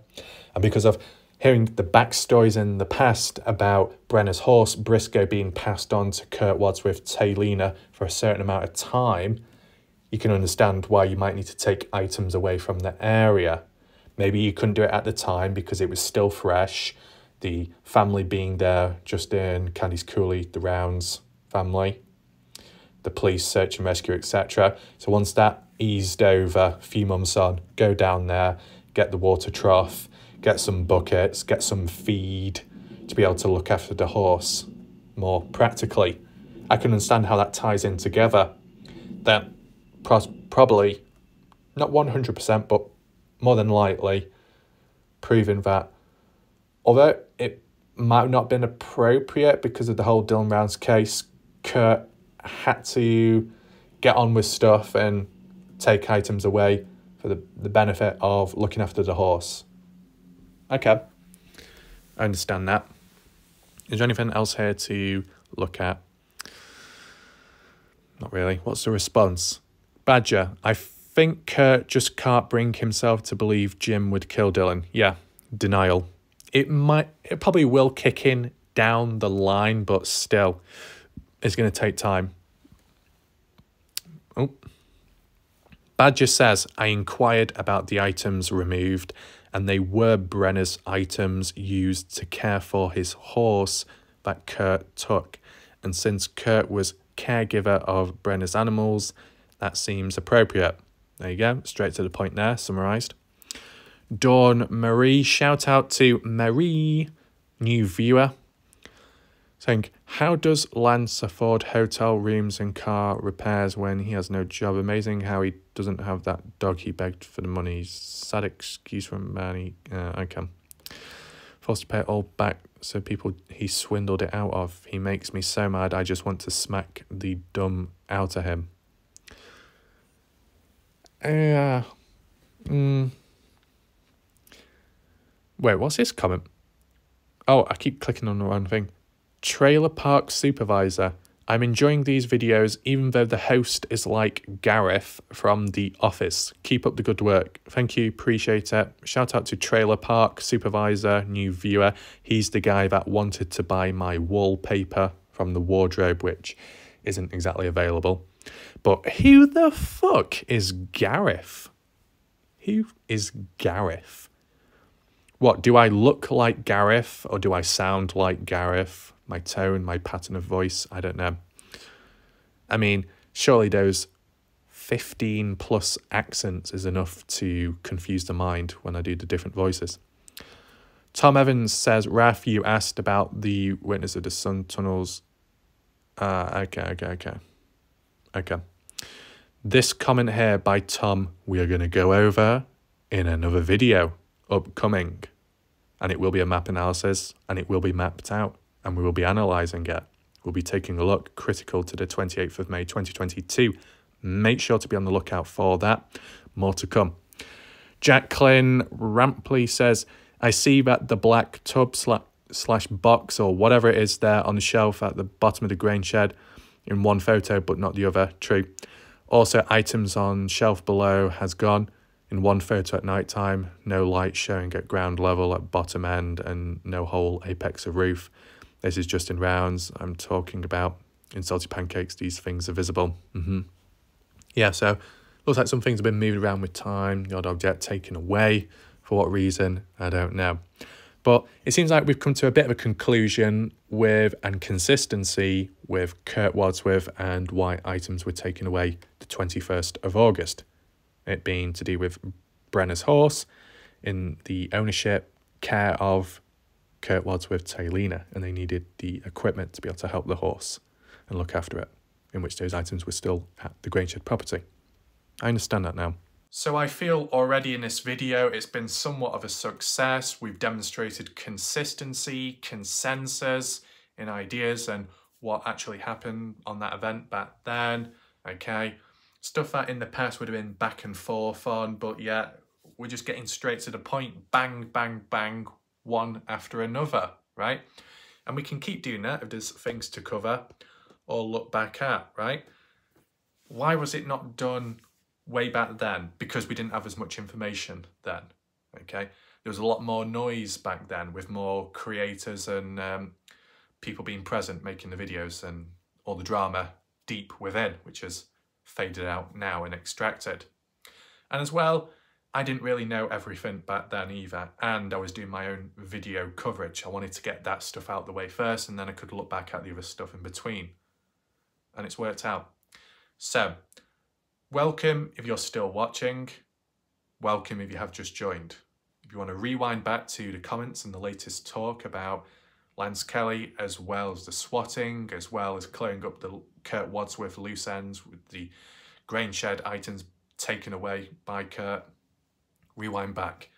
And because of hearing the backstories in the past about Brenner's horse, Briscoe, being passed on to Kurt Wadsworth, Taylina, for a certain amount of time, you can understand why you might need to take items away from the area. Maybe you couldn't do it at the time because it was still fresh. The family being there, Justin, Candy's Cooley, the Rounds family, the police, search and rescue, etc. So once that eased over, a few months on, go down there, get the water trough, get some buckets, get some feed to be able to look after the horse more practically. I can understand how that ties in together. That probably, not 100%, but more than likely, proving that although it might not have been appropriate because of the whole Dylan Rounds case, Kurt had to get on with stuff and take items away for the benefit of looking after the horse. Okay, I understand that. Is there anything else here to look at? Not really. What's the response? Badger, I think Kurt just can't bring himself to believe Jim would kill Dylan. Yeah, denial. It probably will kick in down the line, but still, it's going to take time. Oh. Badger says, I inquired about the items removed, and they were Brenner's items used to care for his horse that Kurt took. And since Kurt was caregiver of Brenner's animals, that seems appropriate. There you go, straight to the point there, summarised. Dawn Marie, shout out to Marie, new viewer, saying, how does Lance afford hotel rooms and car repairs when he has no job? Amazing how he doesn't have that dog he begged for the money. Sad excuse from Manny. I can. Forced to pay it all back so people he swindled it out of. He makes me so mad I just want to smack the dumb out of him. Wait, what's his comment? Oh, I keep clicking on the wrong thing. Trailer Park Supervisor. I'm enjoying these videos even though the host is like Gareth from The Office. Keep up the good work. Thank you, appreciate it. Shout out to Trailer Park Supervisor, new viewer. He's the guy that wanted to buy my wallpaper from the wardrobe, which isn't exactly available. But who the fuck is Gareth? Who is Gareth? What, do I look like Gareth or do I sound like Gareth? My tone, my pattern of voice, I don't know. I mean, surely those 15 plus accents is enough to confuse the mind when I do the different voices. Tom Evans says, Raf, you asked about the Witness of the Sun tunnels. Okay. This comment here by Tom, we are going to go over in another video upcoming, and it will be a map analysis, and it will be mapped out, and we will be analysing it. We'll be taking a look, critical to the 28th of May 2022. Make sure to be on the lookout for that. More to come. Jacqueline Rampley says, I see that the black tub slash box or whatever it is there on the shelf at the bottom of the grain shed in one photo but not the other. True. Also, items on shelf below has gone in one photo at night time. No light showing at ground level at bottom end and no whole apex of roof. This is Justin Rounds I'm talking about. In Salty Pancakes, these things are visible. Yeah, so looks like some things have been moved around with time. The odd object taken away. For what reason, I don't know. But it seems like we've come to a bit of a conclusion with and consistency with Kurt Wadsworth and why items were taken away the 21st of August. It being to do with Brenner's horse in the ownership care of Kurt Wadsworth Taylina, and they needed the equipment to be able to help the horse and look after it, in which those items were still at the Grangehead property. I understand that now. So I feel already in this video it's been somewhat of a success. We've demonstrated consistency, consensus in ideas and what actually happened on that event back then, okay? Stuff that in the past would have been back and forth on, but yeah, we're just getting straight to the point. Bang, bang, bang, one after another, right? And we can keep doing that if there's things to cover or look back at, right? Why was it not done way back then? Because we didn't have as much information then, okay? There was a lot more noise back then with more creators and people being present making the videos and all the drama deep within, which has faded out now and extracted. And as well, I didn't really know everything back then either, and I was doing my own video coverage. I wanted to get that stuff out the way first, and then I could look back at the other stuff in between. And it's worked out. So, welcome if you're still watching. Welcome if you have just joined. If you want to rewind back to the comments and the latest talk about Lance Kelly, as well as the swatting, as well as clearing up the Kurt Wadsworth loose ends with the grain shed items taken away by Kurt, rewind back.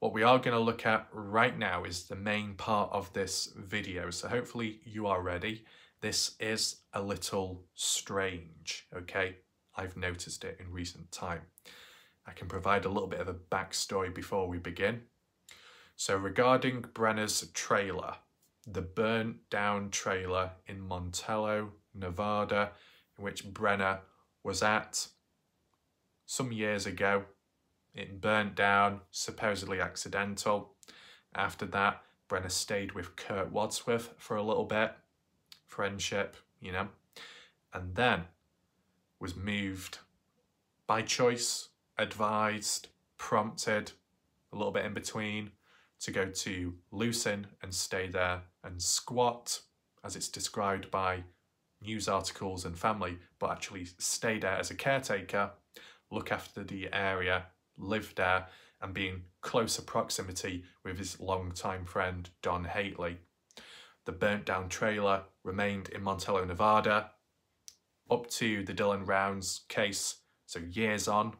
What we are going to look at right now is the main part of this video, so hopefully you are ready. This is a little strange, okay? I've noticed it in recent time. I can provide a little bit of a backstory before we begin. So regarding Brenner's trailer, the burnt down trailer in Montello, Nevada, in which Brenner was at some years ago, it burnt down, supposedly accidental. After that, Brenner stayed with Kurt Wadsworth for a little bit, friendship, you know, and then was moved by choice, advised, prompted, a little bit in between, to go to Lucin and stay there and squat, as it's described by news articles and family, but actually stay there as a caretaker, look after the area, live there, and be in closer proximity with his longtime friend Don Hatley. The burnt down trailer remained in Montello, Nevada, up to the Dylan Rounds case, so years on,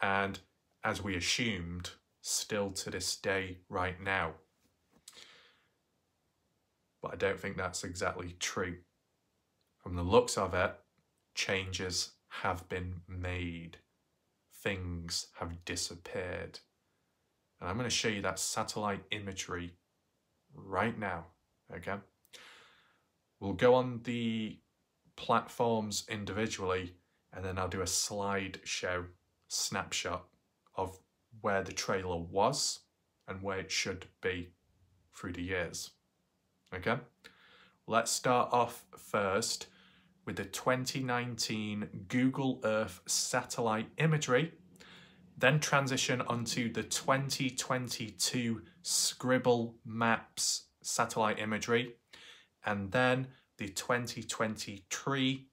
and as we assumed, still to this day right now. But I don't think that's exactly true. From the looks of it, changes have been made. Things have disappeared. And I'm going to show you that satellite imagery right now, okay? We'll go on the platforms individually, and then I'll do a slideshow snapshot of where the trailer was and where it should be through the years. Okay, let's start off first with the 2019 Google Earth satellite imagery, then transition onto the 2022 Scribble Maps satellite imagery, and then the 2023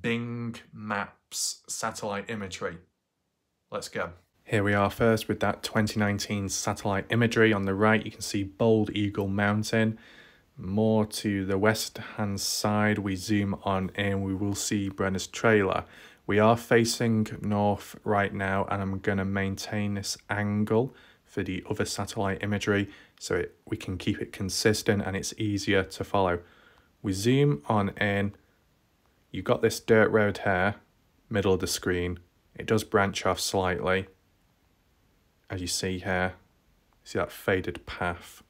Bing Maps satellite imagery. Let's go. Here we are first with that 2019 satellite imagery. On the right, you can see Bald Eagle Mountain. More to the west-hand side, we zoom on in, we will see Brenner's trailer. We are facing north right now, and I'm going to maintain this angle for the other satellite imagery so we can keep it consistent and it's easier to follow. We zoom on in, you've got this dirt road here, middle of the screen. It does branch off slightly, as you see here. See that faded path.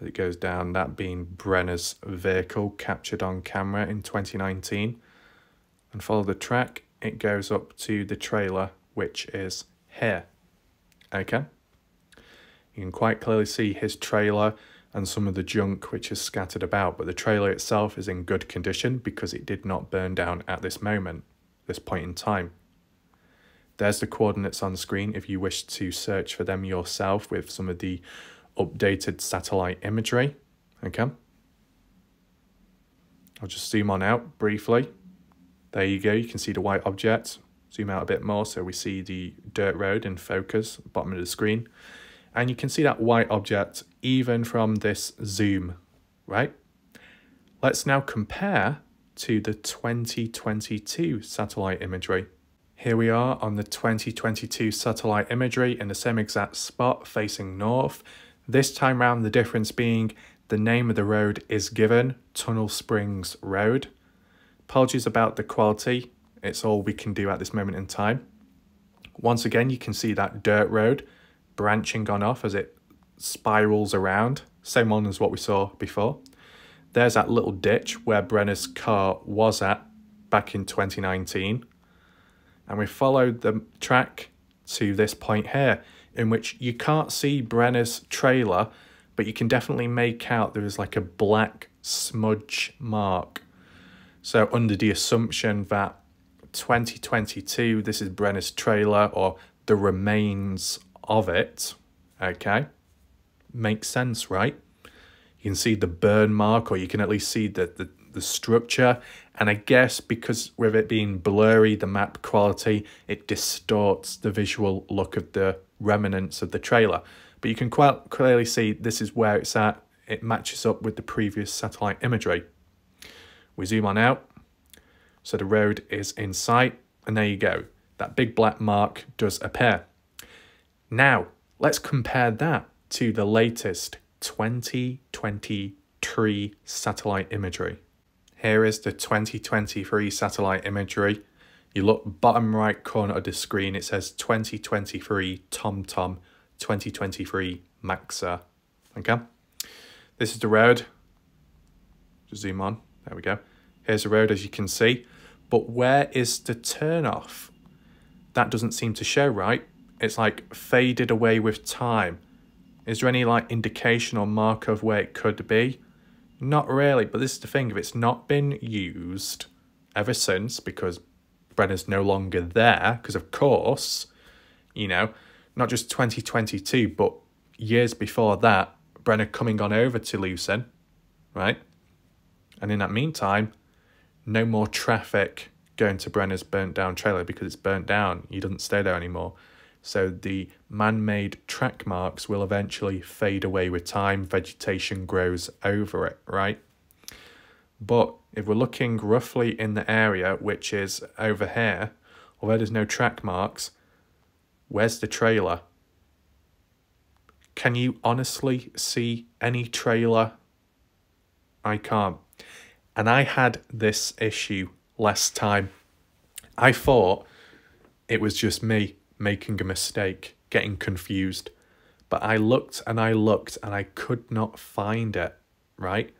that goes down, that being Brenner's vehicle captured on camera in 2019. And follow the track, it goes up to the trailer, which is here. Okay? You can quite clearly see his trailer and some of the junk which is scattered about, but the trailer itself is in good condition because it did not burn down at this moment, this point in time. There's the coordinates on screen if you wish to search for them yourself with some of the updated satellite imagery. Okay. I'll just zoom on out briefly. There you go, you can see the white object. Zoom out a bit more so we see the dirt road in focus, bottom of the screen. And you can see that white object even from this zoom, right? Let's now compare to the 2022 satellite imagery. Here we are on the 2022 satellite imagery in the same exact spot facing north. This time round, the difference being the name of the road is given, Tunnel Springs Road. Apologies about the quality, it's all we can do at this moment in time. Once again, you can see that dirt road branching on off as it spirals around, same one as what we saw before. There's that little ditch where Brenner's car was at back in 2019. And we followed the track to this point here, in which you can't see Brenner's trailer, but you can definitely make out there is like a black smudge mark. So under the assumption that 2022, this is Brenner's trailer or the remains of it, okay? Makes sense, right? You can see the burn mark, or you can at least see the structure, and I guess because with it being blurry, the map quality, it distorts the visual look of the remnants of the trailer. But you can quite clearly see this is where it's at. It matches up with the previous satellite imagery. We zoom on out, so the road is in sight, and there you go, that big black mark does appear. Now let's compare that to the latest 2023 satellite imagery. Here is the 2023 satellite imagery. You look bottom right corner of the screen, it says 2023 TomTom, 2023 Maxa. Okay? This is the road. Just zoom on. There we go. Here's the road as you can see. But where is the turnoff? That doesn't seem to show, right? It's like faded away with time. Is there any like indication or mark of where it could be? Not really, but this is the thing, if it's not been used ever since, because Brenner's no longer there, because of course, you know, not just 2022, but years before that, Brenner coming on over to Lucin, right? And in that meantime, no more traffic going to Brenner's burnt down trailer because it's burnt down. He doesn't stay there anymore. So the man-made track marks will eventually fade away with time. Vegetation grows over it, right? But if we're looking roughly in the area, which is over here, although there's no track marks, where's the trailer? Can you honestly see any trailer? I can't. And I had this issue last time. I thought it was just me making a mistake, getting confused. But I looked and I looked and I could not find it, right?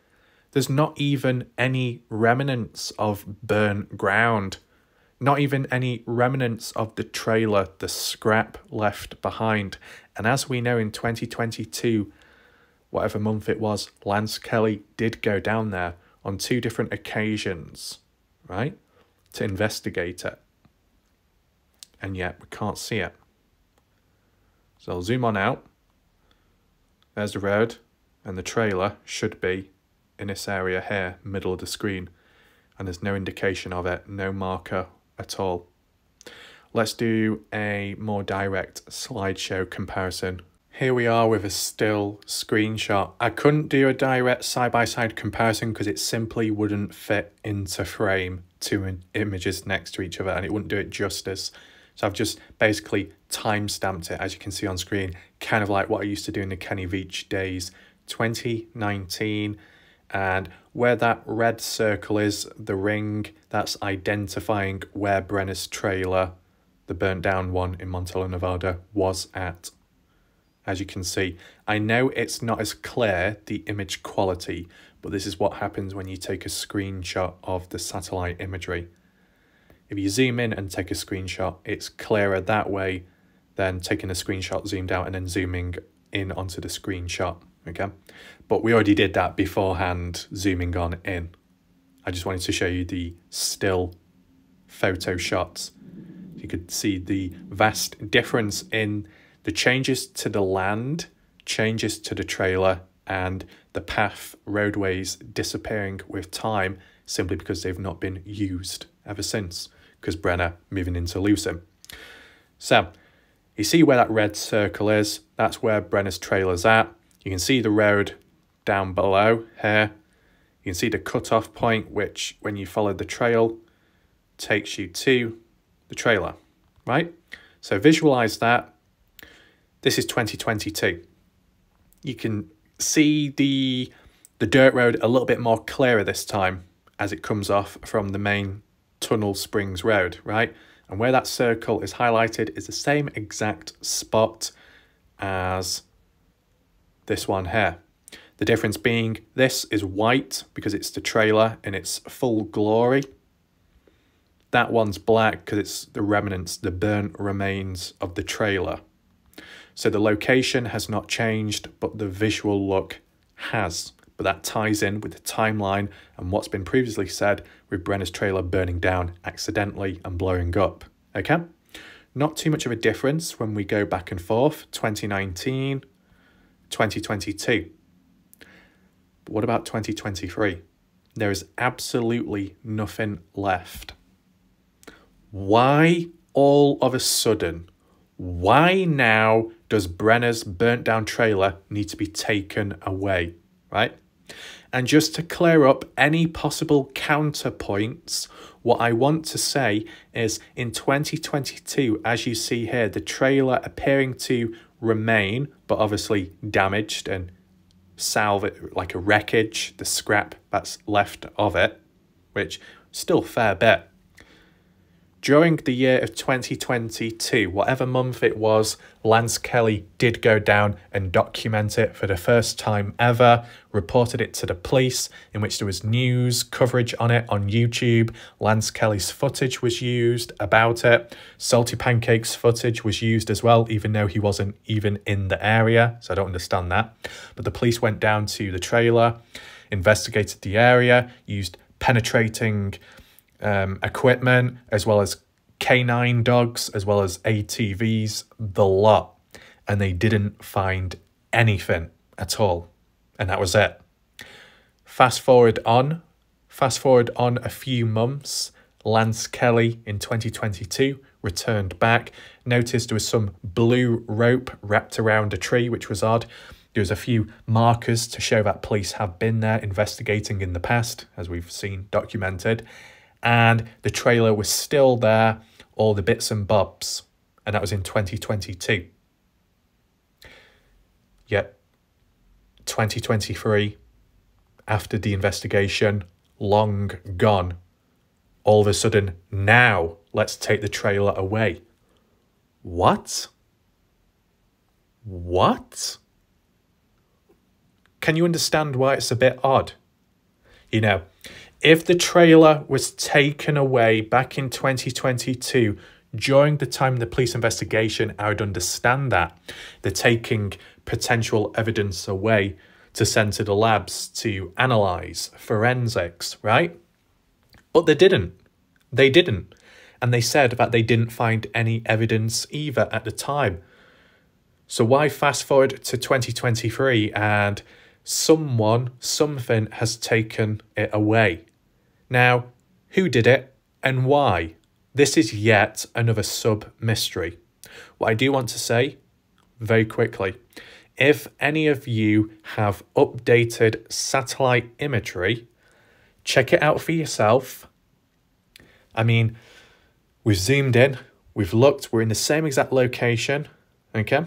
There's not even any remnants of burnt ground. Not even any remnants of the trailer, the scrap left behind. And as we know in 2022, whatever month it was, Lance Kelly did go down there on 2 different occasions, right? To investigate it. And yet we can't see it. So I'll zoom on out. There's the road, and the trailer should be in this area here, middle of the screen. And there's no indication of it, no marker at all. Let's do a more direct slideshow comparison. Here we are with a still screenshot. I couldn't do a direct side-by-side comparison because it simply wouldn't fit into frame, 2 images next to each other, and it wouldn't do it justice. So I've just basically time-stamped it, as you can see on screen, kind of like what I used to do in the Kenny Veach days, 2019. And where that red circle is, the ring, that's identifying where Brenner's trailer, the burnt-down one in Montello, Nevada, was at. as you can see. I know it's not as clear, the image quality, but this is what happens when you take a screenshot of the satellite imagery. If you zoom in and take a screenshot, it's clearer that way than taking a screenshot zoomed out and then zooming in onto the screenshot, okay? But we already did that beforehand, zooming on in. I just wanted to show you the still photo shots. You could see the vast difference in the changes to the land, changes to the trailer, and the path roadways disappearing with time simply because they've not been used ever since, because Brenner moving into Lucin. So you see where that red circle is, that's where Brenner's trailer's at. You can see the road down below here. You can see the cutoff point, which when you follow the trail takes you to the trailer, right? So visualize that. This is 2022. You can see the dirt road a little bit more clearer this time as it comes off from the main Tunnel Springs Road, right? And where that circle is highlighted is the same exact spot as this one here. The difference being this is white because it's the trailer in its full glory. That one's black because it's the remnants, the burnt remains of the trailer. So the location has not changed, but the visual look has. But that ties in with the timeline and what's been previously said with Brenner's trailer burning down accidentally and blowing up, okay? Not too much of a difference when we go back and forth, 2019, 2022. But what about 2023? There is absolutely nothing left. Why all of a sudden? Why now does Brenner's burnt down trailer need to be taken away, right? And just to clear up any possible counterpoints, what I want to say is in 2022, as you see here, the trailer appearing to remain, but obviously damaged and salvaged, like a wreckage, the scrap that's left of it, which still fair bit. During the year of 2022, whatever month it was, Lance Kelly did go down and document it for the first time ever, reported it to the police, in which there was news coverage on it on YouTube. Lance Kelly's footage was used about it. Salty Pancakes' footage was used as well, even though he wasn't even in the area, so I don't understand that. But the police went down to the trailer, investigated the area, used penetrating equipment, as well as canine dogs, as well as ATVs, the lot. And they didn't find anything at all. And that was it. Fast forward on a few months, Lance Kelly in 2022 returned back, noticed there was some blue rope wrapped around a tree, which was odd. There was a few markers to show that police have been there investigating in the past, as we've seen documented. And the trailer was still there, all the bits and bobs. And that was in 2022. Yet, 2023, after the investigation, long gone. All of a sudden, now, let's take the trailer away. What? What? Can you understand why it's a bit odd? You know, if the trailer was taken away back in 2022, during the time of the police investigation, I would understand that. They're taking potential evidence away to send to the labs to analyse, forensics, right? But they didn't. They didn't. And they said that they didn't find any evidence either at the time. So why fast forward to 2023 and someone, something has taken it away? Now, who did it and why? This is yet another sub-mystery. What I do want to say, very quickly, if any of you have updated satellite imagery, check it out for yourself. I mean, we've zoomed in, we've looked, we're in the same exact location, okay?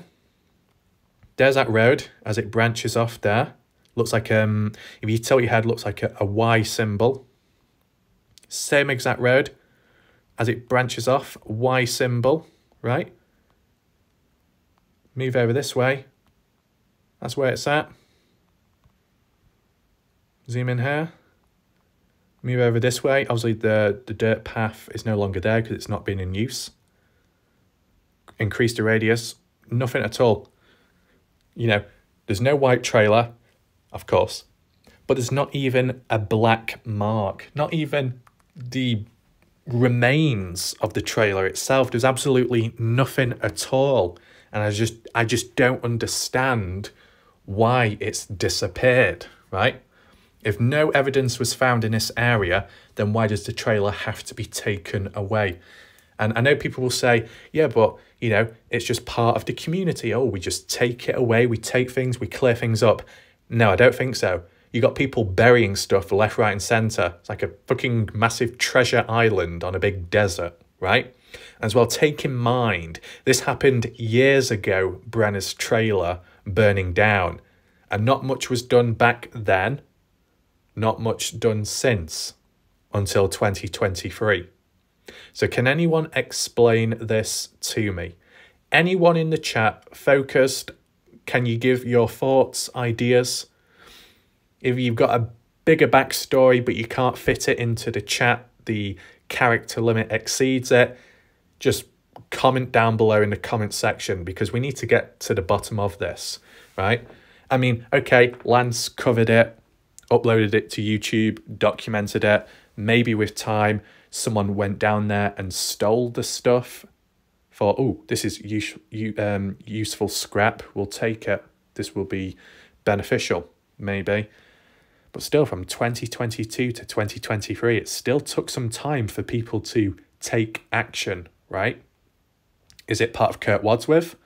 There's that road as it branches off there. Looks like, if you tilt your head, looks like a Y symbol. Same exact road as it branches off, Y symbol, right? Move over this way, That's where it's at. Zoom in here. Move over this way. Obviously the dirt path is no longer there because it's not been in use. Increase the radius. Nothing at all. You know, there's no white trailer, of course. But there's not even a black mark. Not even the remains of the trailer itself. There's absolutely nothing at all. And I just don't understand why it's disappeared, right? If no evidence was found in this area, then why does the trailer have to be taken away? And I know people will say, yeah, but, you know, it's just part of the community. Oh, we just take it away. We take things, we clear things up. No, I don't think so. You got people burying stuff left, right and centre. It's like a fucking massive treasure island on a big desert, right? As well, take in mind, this happened years ago, Brenner's trailer burning down. And not much was done back then. Not much done since, until 2023. So can anyone explain this to me? Anyone in the chat focused? Can you give your thoughts, ideas? If you've got a bigger backstory but you can't fit it into the chat, the character limit exceeds it, just comment down below in the comment section because we need to get to the bottom of this, right? I mean, okay, Lance covered it, uploaded it to YouTube, documented it. Maybe with time, someone went down there and stole the stuff. Thought, oh, this is useful scrap. We'll take it. This will be beneficial, maybe. But still, from 2022 to 2023, it still took some time for people to take action, right? Is it part of Kurt Wadsworth?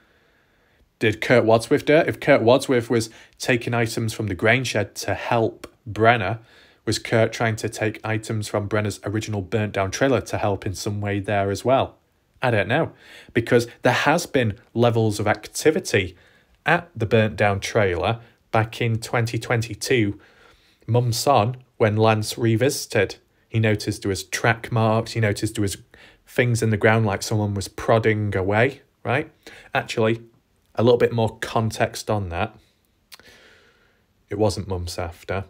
Did Kurt Wadsworth do it? If Kurt Wadsworth was taking items from the Grangehead to help Brenner, was Kurt trying to take items from Brenner's original burnt down trailer to help in some way there as well? I don't know, because there has been levels of activity at the burnt down trailer back in 2022. Mum's on, when Lance revisited, he noticed there was track marks, he noticed there was things in the ground like someone was prodding away, right? Actually, a little bit more context on that. It wasn't Mum's after.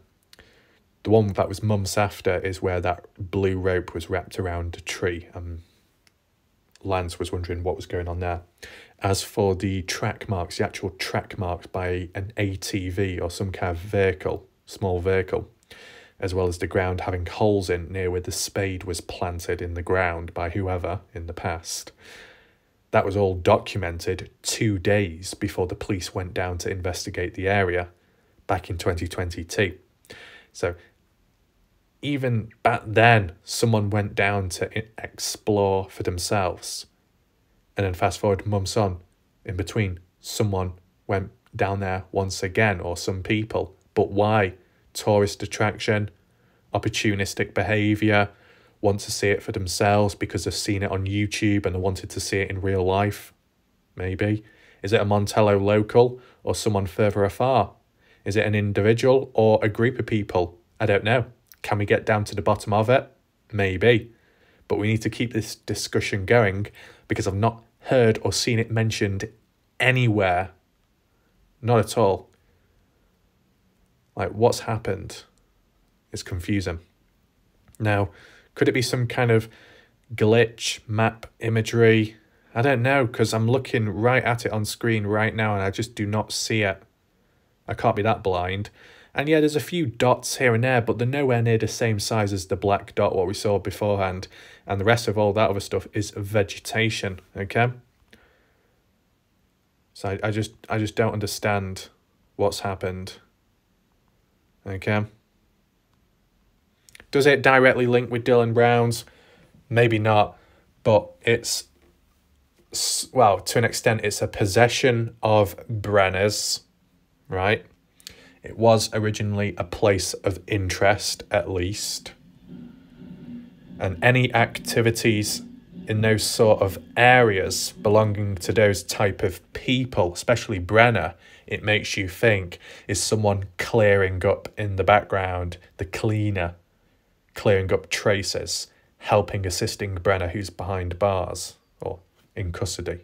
The one that was Mum's after is where that blue rope was wrapped around a tree. Lance was wondering what was going on there. As for the track marks, the actual track marks by an ATV or some kind of vehicle, small vehicle, as well as the ground having holes in near where the spade was planted in the ground by whoever in the past. That was all documented 2 days before the police went down to investigate the area back in 2022. So even back then, someone went down to explore for themselves. And then fast forward months on, in between, someone went down there once again, or some people. But why? Tourist attraction, opportunistic behaviour, want to see it for themselves because they've seen it on YouTube and they wanted to see it in real life, maybe. Is it a Montello local or someone further afar? Is it an individual or a group of people? I don't know. Can we get down to the bottom of it? Maybe. But we need to keep this discussion going because I've not heard or seen it mentioned anywhere. Not at all. Like, what's happened? It's confusing. Now, could it be some kind of glitch, map imagery? I don't know, because I'm looking right at it on screen right now and I just do not see it. I can't be that blind. And yeah, there's a few dots here and there, but they're nowhere near the same size as the black dot, what we saw beforehand. And the rest of all that other stuff is vegetation, okay? So I just don't understand what's happened, okay? Does it directly link with Dylan Rounds? Maybe not, but it's, well, to an extent, it's a possession of Brenner's, right? It was originally a place of interest, at least. And any activities in those sort of areas belonging to those type of people, especially Brenner, it makes you think, is someone clearing up in the background, the cleaner, clearing up traces, helping assisting Brenner who's behind bars or in custody.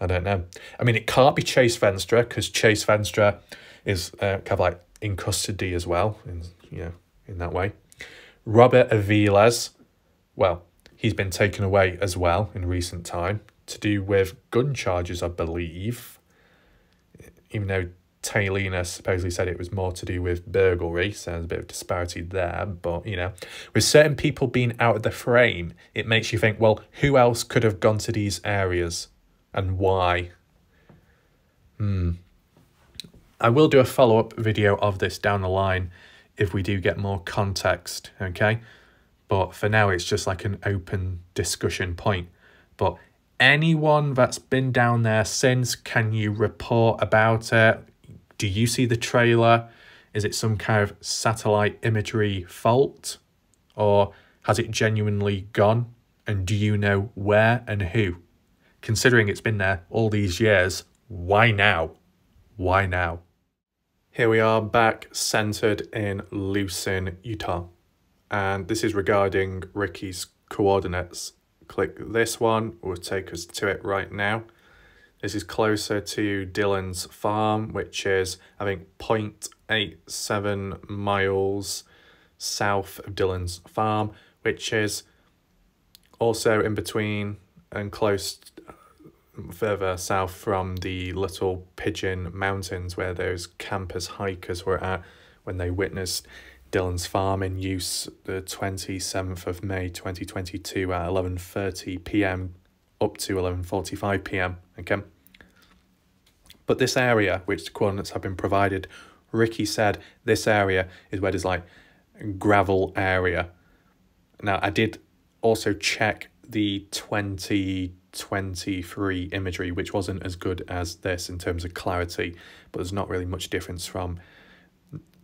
I don't know. I mean, it can't be Chase Fenstra because Chase Fenstra is kind of like in custody as well, in, you know, in that way. Robert Aviles, well, he's been taken away as well in recent time to do with gun charges, I believe, even though Taylina supposedly said it was more to do with burglary, so there's a bit of disparity there. But, you know, with certain people being out of the frame, it makes you think, well, who else could have gone to these areas and why? I will do a follow-up video of this down the line if we do get more context, okay? But for now, it's just like an open discussion point. But anyone that's been down there since, can you report about it? Do you see the trailer? Is it some kind of satellite imagery fault? Or has it genuinely gone? And do you know where and who? Considering it's been there all these years, why now? Why now? Here we are back centered in Lucin, Utah. And this is regarding Ricky's coordinates. Click this one, will take us to it right now. This is closer to Dylan's Farm, which is, I think, 0.87 miles south of Dylan's Farm, which is also in between and close, further south from the Little Pigeon Mountains, where those campers hikers were at when they witnessed Dylan's Farm in use the 27th of May 2022 at 11:30 p.m. up to 11:45 p.m. Okay. But this area, which the coordinates have been provided, Ricky said this area is where there's like gravel area. Now, I did also check the 2023 imagery, which wasn't as good as this in terms of clarity, but there's not really much difference from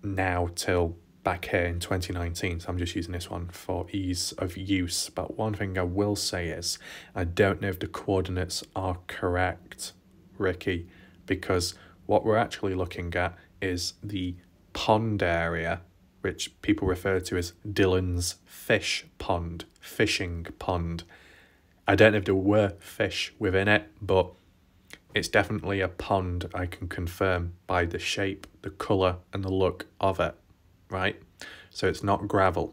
now till back here in 2019, so I'm just using this one for ease of use. But one thing I will say is, I don't know if the coordinates are correct, Ricky, because what we're actually looking at is the pond area, which people refer to as Dylan's Fish Pond, fishing pond. I don't know if there were fish within it, but it's definitely a pond, I can confirm by the shape, the colour and the look of it. Right, so it's not gravel,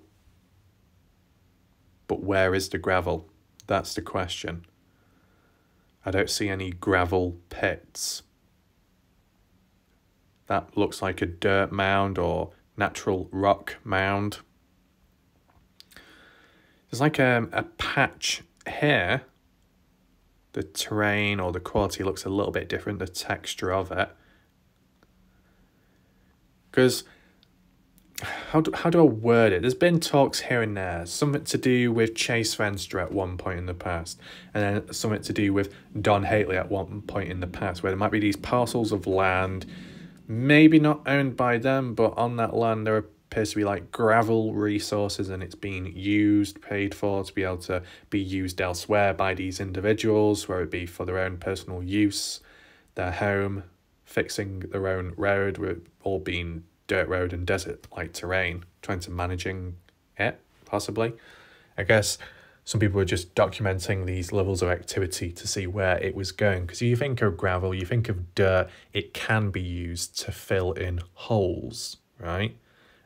but where is the gravel? That's the question. I don't see any gravel pits. That looks like a dirt mound or natural rock mound. There's like a patch here. The terrain or the quality looks a little bit different, the texture of it. Because how do I word it? There's been talks here and there. Something to do with Chase Fenstra at one point in the past. And then something to do with Don Hatley at one point in the past, where there might be these parcels of land, maybe not owned by them, but on that land there appears to be like gravel resources, and it's being used, paid for, to be able to be used elsewhere by these individuals, whether it be for their own personal use, their home, fixing their own road, with all being dirt road and desert like terrain, trying to managing it possibly. I guess some people were just documenting these levels of activity to see where it was going, because you think of gravel, you think of dirt, it can be used to fill in holes, right?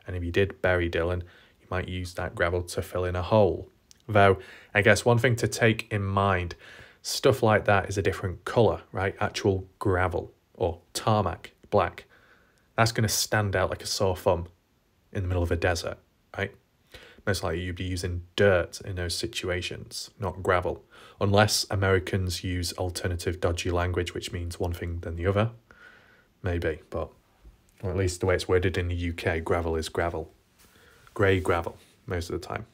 And if you did bury Dylan, you might use that gravel to fill in a hole. Though I guess one thing to take in mind, stuff like that is a different colour, right? Actual gravel or tarmac black, that's going to stand out like a sore thumb in the middle of a desert, right? Most likely you'd be using dirt in those situations, not gravel. Unless Americans use alternative dodgy language, which means one thing than the other. Maybe, but or at least the way it's worded in the UK, gravel is gravel. Grey gravel, most of the time.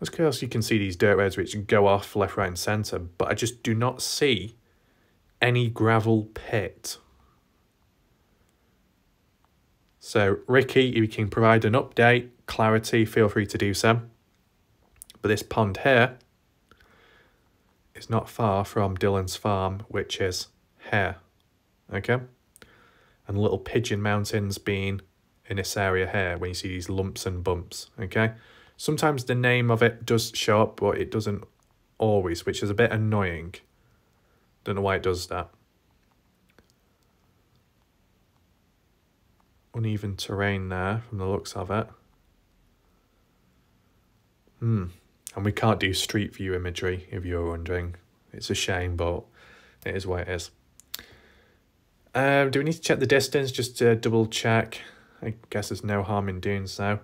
That's because you can see these dirt roads which go off left, right and centre, but I just do not see any gravel pit. So, Ricky, if you can provide an update, clarity, feel free to do so. But this pond here is not far from Dylan's Farm, which is here. Okay? And Little Pigeon Mountains being in this area here, when you see these lumps and bumps. Okay? Sometimes the name of it does show up, but it doesn't always, which is a bit annoying. Don't know why it does that. Uneven terrain there from the looks of it. And we can't do street view imagery, if you're wondering. It's a shame, but it is what it is. Do we need to check the distance just to double check? I guess there's no harm in doing so.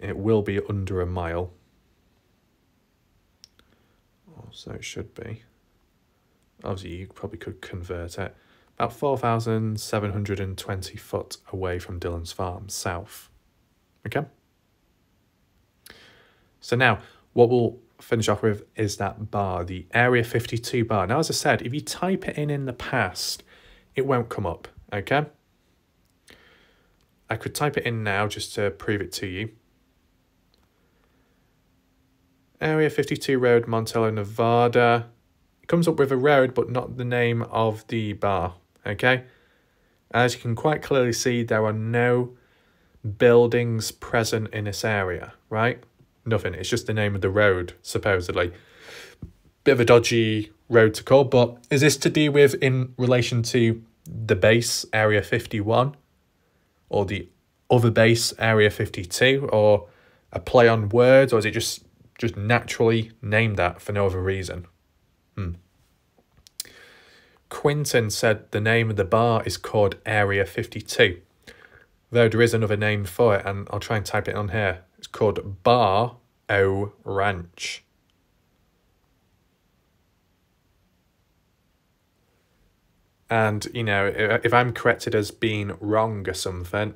It will be under a mile. Or so it should be. Obviously, you probably could convert it. About 4,720 foot away from Dylan's Farm, south. Okay? So now, what we'll finish off with is that bar, the Area 52 bar. Now, as I said, if you type it in the past, it won't come up, okay? I could type it in now just to prove it to you. Area 52 Road, Montello, Nevada. It comes up with a road, but not the name of the bar, okay? As you can quite clearly see, there are no buildings present in this area, right? Nothing. It's just the name of the road, supposedly. Bit of a dodgy road to call, but is this to do with in relation to the base Area 51 or the other base Area 52, or a play on words, or is it just naturally named that for no other reason? Quinton said the name of the bar is called Area 52, though there is another name for it, and I'll try and type it on here. It's called Bar O Ranch. And, you know, if I'm corrected as being wrong or something,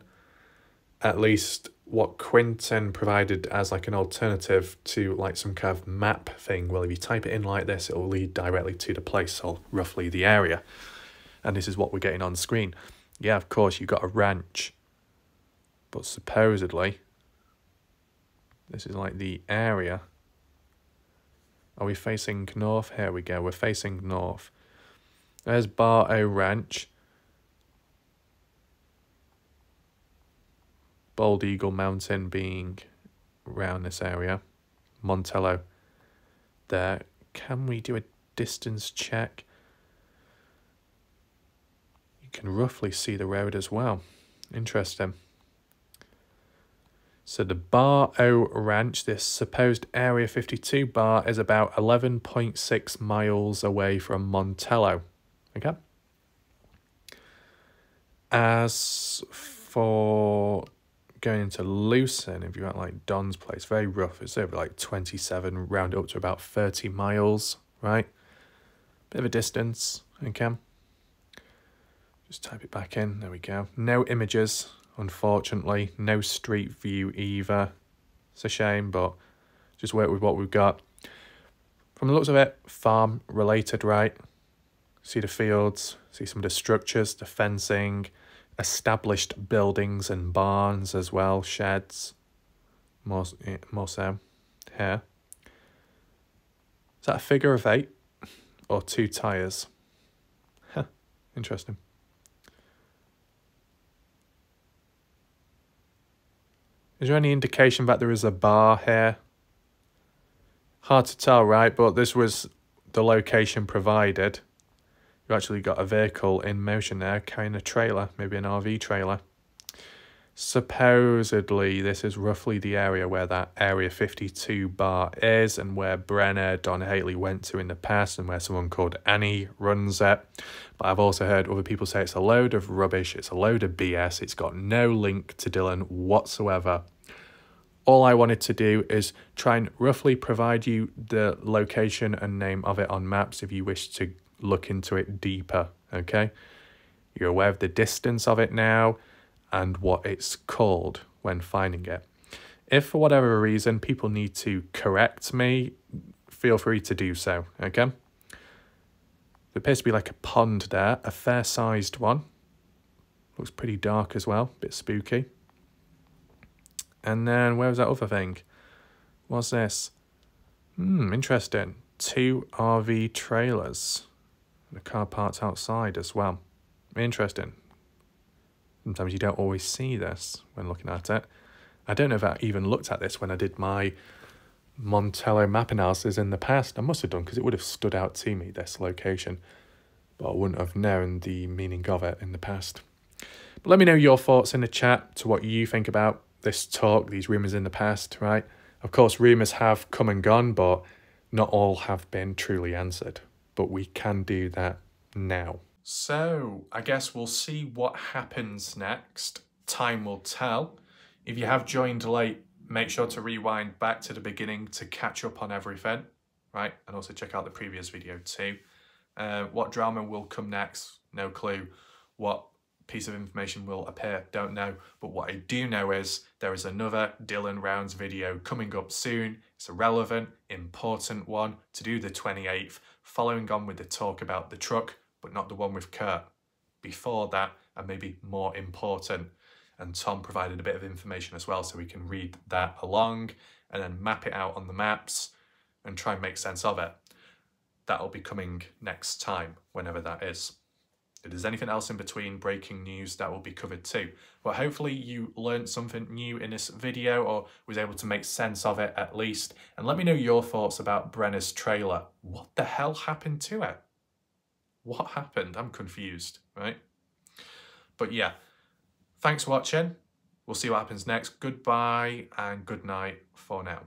at least what Quinton provided as, like, an alternative to, like, some kind of map thing, well, if you type it in like this, it will lead directly to the place, or roughly the area. And this is what we're getting on screen. Yeah, of course, you got a ranch. But supposedly, this is, like, the area. Are we facing north? Here we go. We're facing north. There's Bar O Ranch. Bald Eagle Mountain being around this area. Montello there. Can we do a distance check? You can roughly see the road as well. Interesting. So the Bar O Ranch, this supposed Area 52 bar, is about 11.6 miles away from Montello. Okay. As for going into Lucin, if you went like Don's place, very rough. It's over like 27, round up to about 30 miles, right? Bit of a distance, okay. Just type it back in, there we go. No images, unfortunately. No street view either. It's a shame, but just work with what we've got. From the looks of it, farm related, right? See the fields, see some of the structures, the fencing, established buildings and barns as well, sheds, more so here. Is that a figure of 8 or 2 tyres? Huh, interesting. Is there any indication that there is a bar here? Hard to tell, right? But this was the location provided. You've actually got a vehicle in motion there, carrying a trailer, maybe an RV trailer. Supposedly, this is roughly the area where that Area 52 bar is, and where Brenner, Don Hatley went to in the past, and where someone called Annie runs it. But I've also heard other people say it's a load of rubbish, it's a load of BS, it's got no link to Dylan whatsoever. All I wanted to do is try and roughly provide you the location and name of it on maps if you wish to look into it deeper, okay? You're aware of the distance of it now and what it's called when finding it. If for whatever reason people need to correct me, feel free to do so, okay? There appears to be like a pond there, a fair-sized one. Looks pretty dark as well, a bit spooky. And then where was that other thing? What's this? Interesting. 2 RV trailers. The car parked outside as well. Interesting. Sometimes you don't always see this when looking at it. I don't know if I even looked at this when I did my Montello map analysis in the past. I must have done, because it would have stood out to me, this location, but I wouldn't have known the meaning of it in the past. But let me know your thoughts in the chat to what you think about this talk, these rumours in the past, right? Of course, rumours have come and gone, but not all have been truly answered. But we can do that now. So, I guess we'll see what happens next. Time will tell. If you have joined late, make sure to rewind back to the beginning to catch up on everything, right? And also check out the previous video too. What drama will come next? No clue. What piece of information will appear? Don't know. But what I do know is there is another Dylan Rounds video coming up soon. It's a relevant, important one to do the 28th, following on with the talk about the truck, but not the one with Kurt. Before that, and maybe more important. And Tom provided a bit of information as well, so we can read that along and then map it out on the maps and try and make sense of it. That'll be coming next time, whenever that is. If there's anything else in between breaking news, that will be covered too. But hopefully you learned something new in this video, or was able to make sense of it at least. And let me know your thoughts about Brenner's trailer. What the hell happened to it? What happened? I'm confused, right? But yeah, thanks for watching. We'll see what happens next. Goodbye and good night for now.